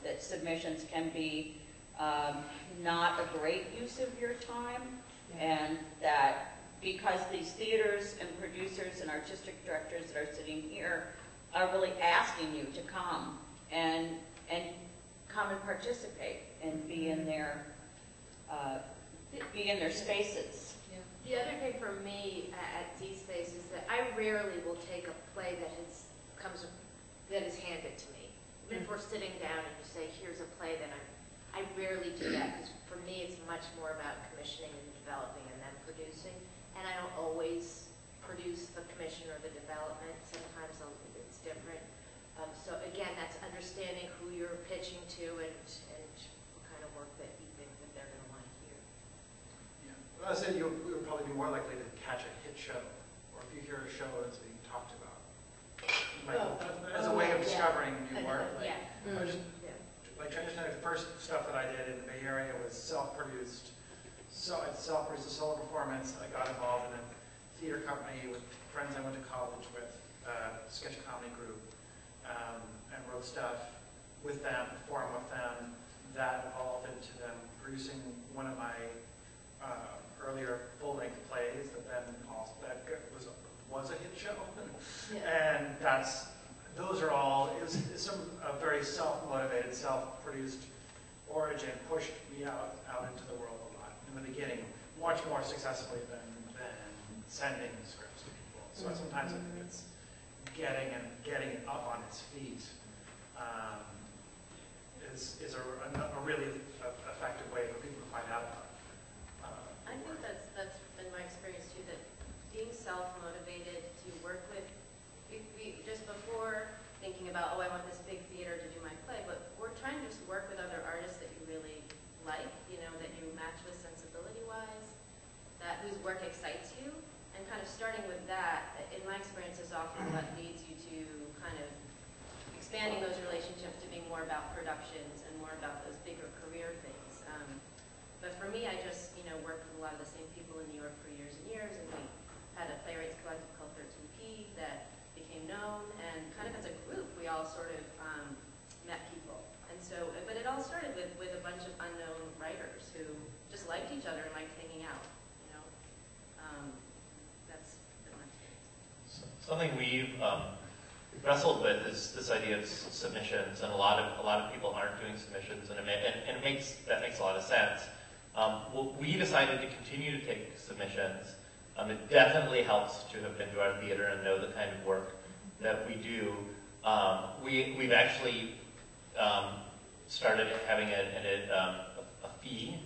that submissions can be not a great use of your time, and that because these theaters and producers and artistic directors that are sitting here are really asking you to come and participate and be in their spaces. Yeah. The other thing for me at Z Space is that I rarely will take a play that is handed to me. Even if we're sitting down and you say, "Here's a play," then I rarely do that, because for me it's much more about commissioning and developing and then producing. And I don't always produce the commission or the development. Sometimes it's different. So again, that's understanding who you're pitching to and what kind of work that you think that they're going to want to hear. Yeah, well, I said you'll probably be more likely to catch a hit show, or if you hear a show that's being talked about, like, as a way of discovering new work. Like, like traditionally, the first stuff that I did in the Bay Area was self-produced. So I self-produced a solo performance. I got involved in a theater company with friends I went to college with, a sketch comedy group. And wrote stuff with them, performed with them, that evolved into them producing one of my earlier full-length plays that then also, that was a hit show. And those are all, a very self-motivated, self-produced origin pushed me out into the world a lot in the beginning, much more successfully than sending scripts to people. So sometimes I think it's getting it up on its feet is a really effective way for people to find out about I think that's been my experience too, that being self-motivated to work with, just before thinking about, I want this big theater to do my play, but we're trying to just work with other artists that you really like, that you match with sensibility-wise, whose work excites you. And kind of starting with that, in my experience, is often what leads you to kind of expanding those relationships to being more about productions and more about those bigger career things. But for me, I just worked with a lot of the same people in New York for years and years, and we had a playwrights collective called 13P that became known, and kind of as a group, we all sort of met people. And so, but it all started with a bunch of unknown writers who just liked each other and liked hanging out. Something we've wrestled with is this idea of submissions, and a lot of people aren't doing submissions, and that makes a lot of sense. We decided to continue to take submissions. It definitely helps to have been to our theater and know the kind of work that we do. We've actually started having a fee,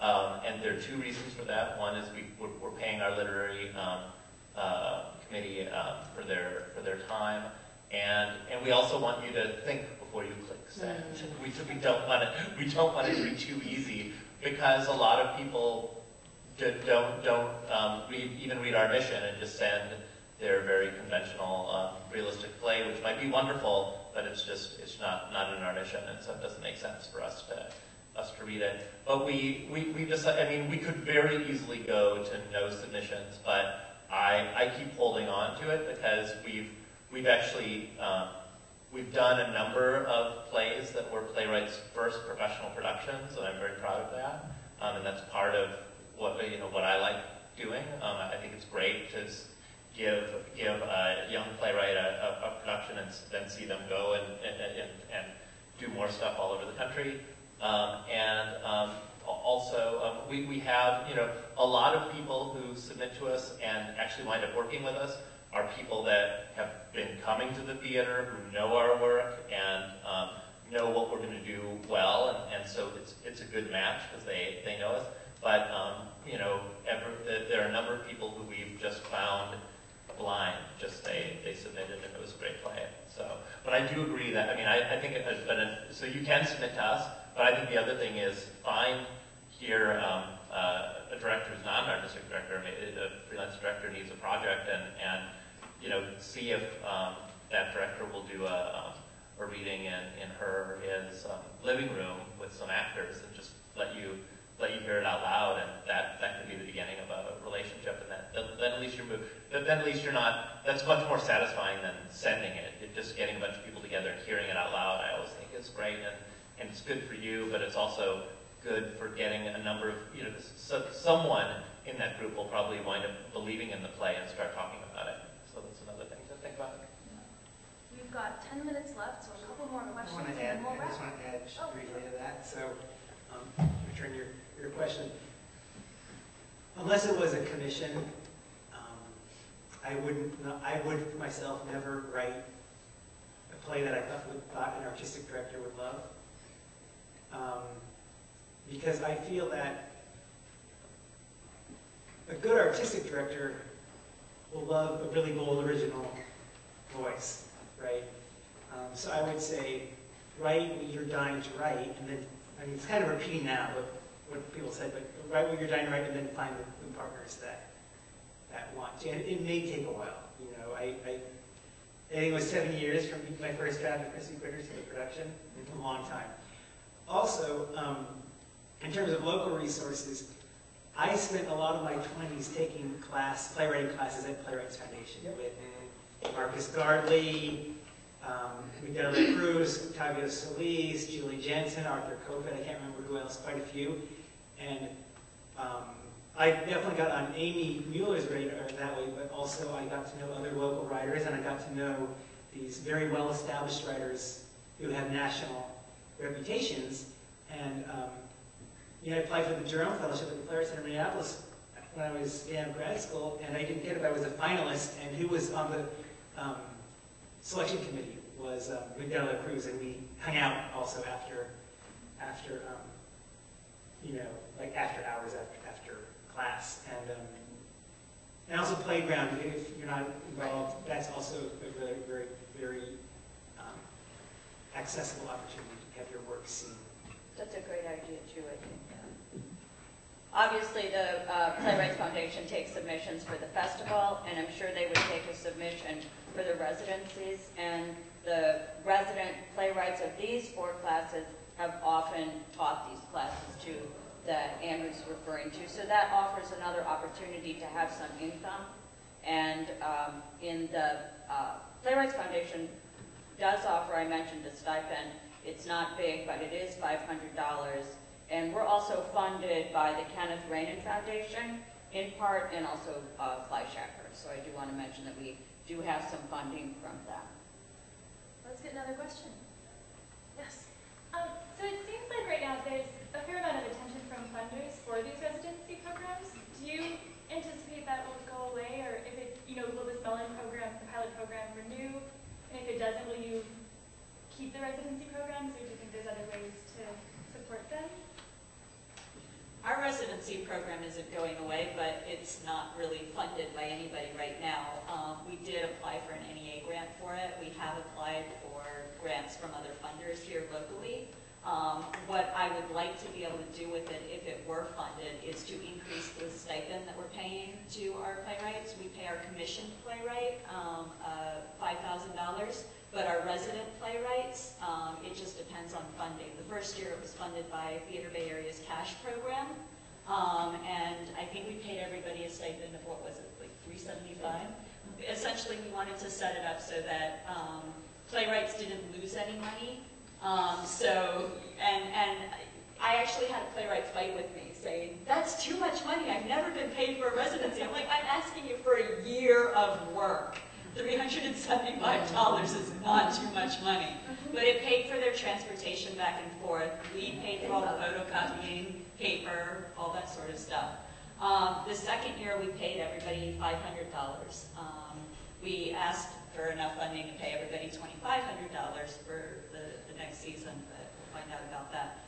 and there are two reasons for that. One is we're paying our literary committee for their time, and we also want you to think before you click send. We don't want it to be too easy, because a lot of people don't even read our mission and just send their very conventional realistic play, which might be wonderful, but it's not in our mission, and so it doesn't make sense for us to read it. But we decided, we could very easily go to no submissions, but I keep holding on to it because we've actually done a number of plays that were playwrights' first professional productions, and I'm very proud of that. And that's part of what I like doing. I think it's great to give a young playwright a production and then see them go and do more stuff all over the country. Also, we have, a lot of people who submit to us and actually wind up working with us are people that have been coming to the theater, who know our work and know what we're going to do well, and so it's a good match because they know us. But there are a number of people who we've just found blind, they submitted and it was a great play. So, but I do agree that I think so you can submit to us. But I think the other thing is find here a director who's not an artistic director, maybe a freelance director needs a project, and see if that director will do a reading in her his living room with some actors and just let you hear it out loud, and that could be the beginning of a relationship, and then at least that's much more satisfying than sending it. Just getting a bunch of people together and hearing it out loud, I always think it's great, and it's good for you, but it's also good for getting a number of, someone in that group will probably wind up believing in the play and start talking about it. So that's another thing to think about. We've got 10 minutes left, so a couple more questions. I just want to add briefly to that. So, return your question. Unless it was a commission, I would myself never write a play that I thought an artistic director would love, because I feel that a good artistic director will love a really bold, original voice, right? So I would say, write what you're dying to write, and then, I mean, it's kind of repeating now what people said, but write what you're dying to write, and then find the partners that want to. And it may take a while, I think it was 7 years from my first draft of Crispy Critters to the production. It's a long time. Also, in terms of local resources, I spent a lot of my 20s taking playwriting classes at Playwrights Foundation with Marcus Gardley, Miguel de Cruz, Octavio Solis, Julie Jensen, Arthur Coppett, I can't remember who else, quite a few. And I definitely got on Amy Mueller's radar that way, but also I got to know other local writers, and I got to know these very well-established writers who have national reputations. And I applied for the Jerome Fellowship at the Playwrights Center in Minneapolis when I was in grad school, and I didn't get it, but I was a finalist, and who was on the selection committee was Miguel de Cruz, and we hung out also after hours, after class, and also playground. If you're not involved, that's also a very, very, very accessible opportunity to have your work seen. That's a great idea too, I think. Yeah. Obviously, the Playwrights Foundation takes submissions for the festival, and I'm sure they would take a submission for the residencies, and the resident playwrights of these four classes have often taught these classes too, that Andrew's referring to. So that offers another opportunity to have some income, and in the Playwrights Foundation does offer, I mentioned, a stipend. It's not big, but it is $500, and we're also funded by the Kenneth Rainin Foundation in part, and also Fleischacker. So I do want to mention that we do have some funding from them. Let's get another question. Yes. So it seems like right now there's a fair amount of attention from funders for these residency programs. Do you anticipate that will go away, or if it, will this Mellon program, the pilot program, renew? And if it doesn't, will you keep the residency programs, or do you think there's other ways to support them? Our residency program isn't going away, but it's not really funded by anybody right now. We did apply for an NEA grant for it. We have applied for grants from other funders here locally. What I would like to be able to do with it, if it were funded, is to increase the stipend that we're paying to our playwrights. We pay our commissioned playwright $5,000, but our resident playwrights, it just depends on funding. The first year it was funded by Theater Bay Area's cash program, and I think we paid everybody a stipend of, like $375. Essentially, we wanted to set it up so that playwrights didn't lose any money. And I actually had a playwright fight with me saying, that's too much money, I've never been paid for a residency. I'm like, I'm asking you for a year of work. $375 is not too much money. But it paid for their transportation back and forth. We paid for all the photocopying, paper, all that sort of stuff. The second year we paid everybody $500. We asked for enough funding to pay everybody $2,500 for the next season, but we'll find out about that.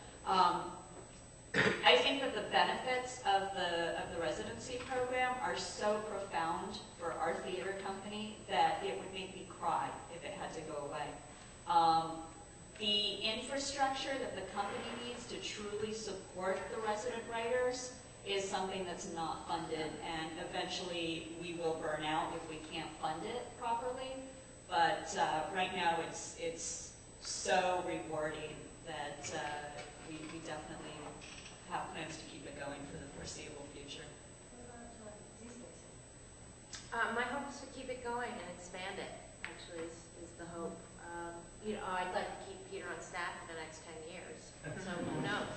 I think that the benefits of the residency program are so profound for our theater company that it would make me cry if it had to go away. The infrastructure that the company needs to truly support the resident writers is something that's not funded, and eventually we will burn out if we can't fund it properly. But right now, it's so rewarding that we definitely have plans to keep it going for the foreseeable future. My hope is to keep it going and expand it. Actually, is the hope. You know, I'd like to keep Peter on staff for the next 10 years. So who knows?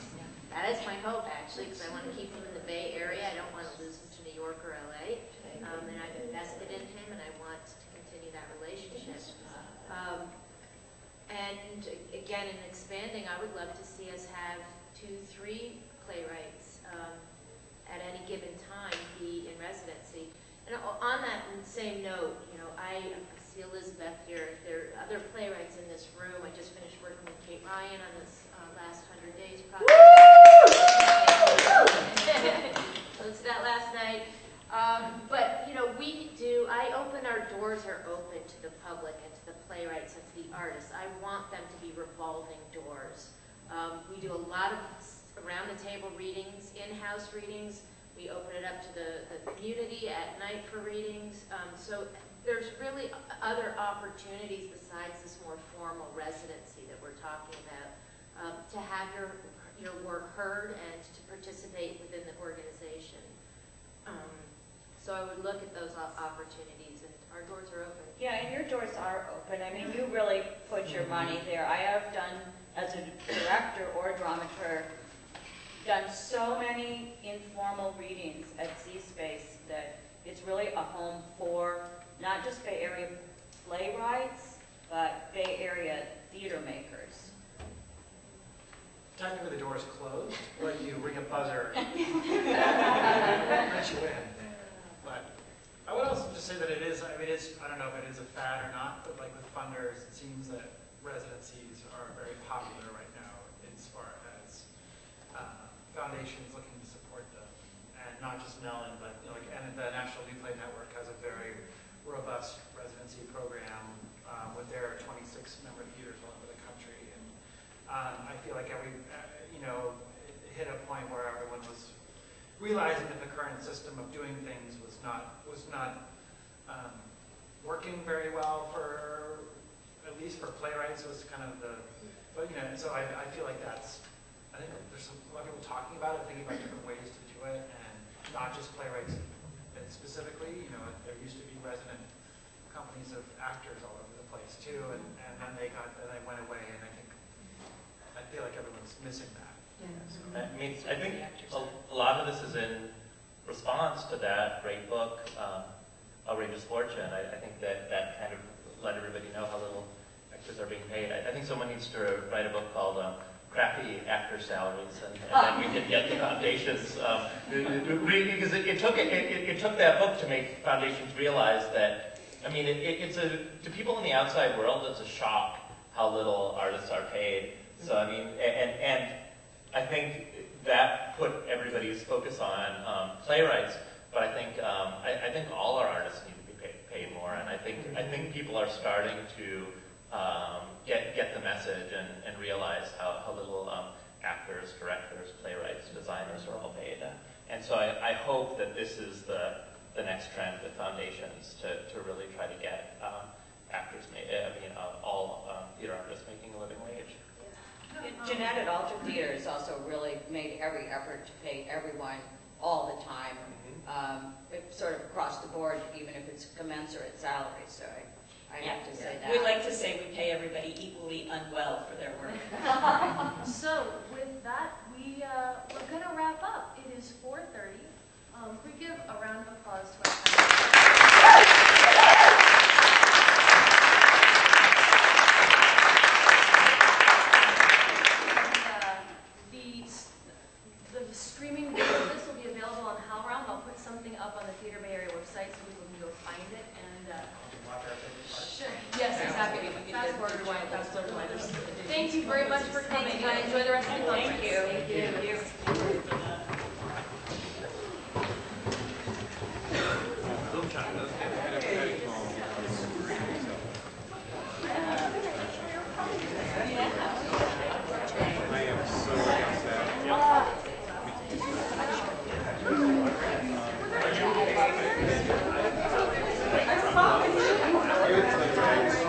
That is my hope, actually, because I want to keep him in the Bay Area. I don't want to lose him to New York or LA. And I've invested in him, and I want to continue that relationship. And again, in expanding, I would love to see us have 2, 3 playwrights at any given time be in residency. And on that same note, you know, I see Elizabeth here. If there are other playwrights in this room, I just finished working with Kate Ryan on this last 100 Days project. I looked at that last night. But, you know, we do, our doors are open to the public and to the playwrights and to the artists. I want them to be revolving doors. We do a lot of around-the-table readings, in-house readings. We open it up to the community at night for readings. So there's really other opportunities besides this more formal residency that we're talking about to have your work heard and to participate within the organization. So I would look at those opportunities, and our doors are open. Yeah, and your doors are open. I mean, you really put your money there. I have done, as a director or a dramaturg, done so many informal readings at Z Space that it's really a home for not just Bay Area playwrights, but Bay Area theater makers. Technically, the door is closed, but you ring a buzzer and let you in. But I would also just say that it is, I mean, it's, I don't know if it is a fad or not, but like with funders, it seems that residencies are very popular right now as far as foundations looking to support them. And not just Mellon, but you know, like, and the National New Play Network has a very robust residency program with their 26 member theaters all over the country. And I feel like every, you know, it hit a point where everyone was realizing that the current system of doing things was not working very well for, at least for playwrights, was kind of the, but you know, and so I feel like that's, I think there's a lot of people talking about it, thinking about different ways to do it, and not just playwrights specifically, you know, there used to be resident companies of actors all over the place too, and then they went away, and I think, I feel like everyone's missing that. Yeah. I mean, I think a lot of this is in response to that great book, Outrageous Fortune. I think that kind of let everybody know how little actors are being paid. I think someone needs to write a book called Crappy Actor Salaries, and then we can get the foundations. Because it took that book to make foundations realize that, I mean, to people in the outside world, it's a shock how little artists are paid. So, I mean, and I think that put everybody's focus on playwrights, but I think I think all our artists need to be paid more, and I think people are starting to get the message and realize how little actors, directors, playwrights, designers are all paid, and so I hope that this is the next trend with foundations to really try to get actors, theater artists making a living wage. Jeanette at Alter Theater has also really made every effort to pay everyone all the time, sort of across the board, even if it's commensurate salary. So I have to say that. We like to say we pay everybody equally unwell for their work. So with that, we're going to wrap up. It is 4:30. We give a round of applause to our streaming video of this will be available on HowlRound. I'll put something up on the Theater Bay Area website so people can go find it. And sure. Yes, exactly. Thank you very much for coming. And enjoy the rest of the conference. Thank you. I am so upset. Are you okay?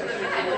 I'm a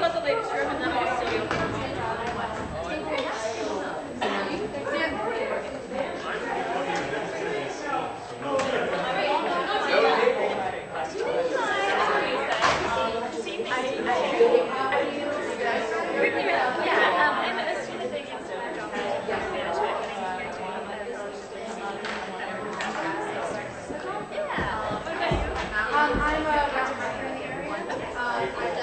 director in the area.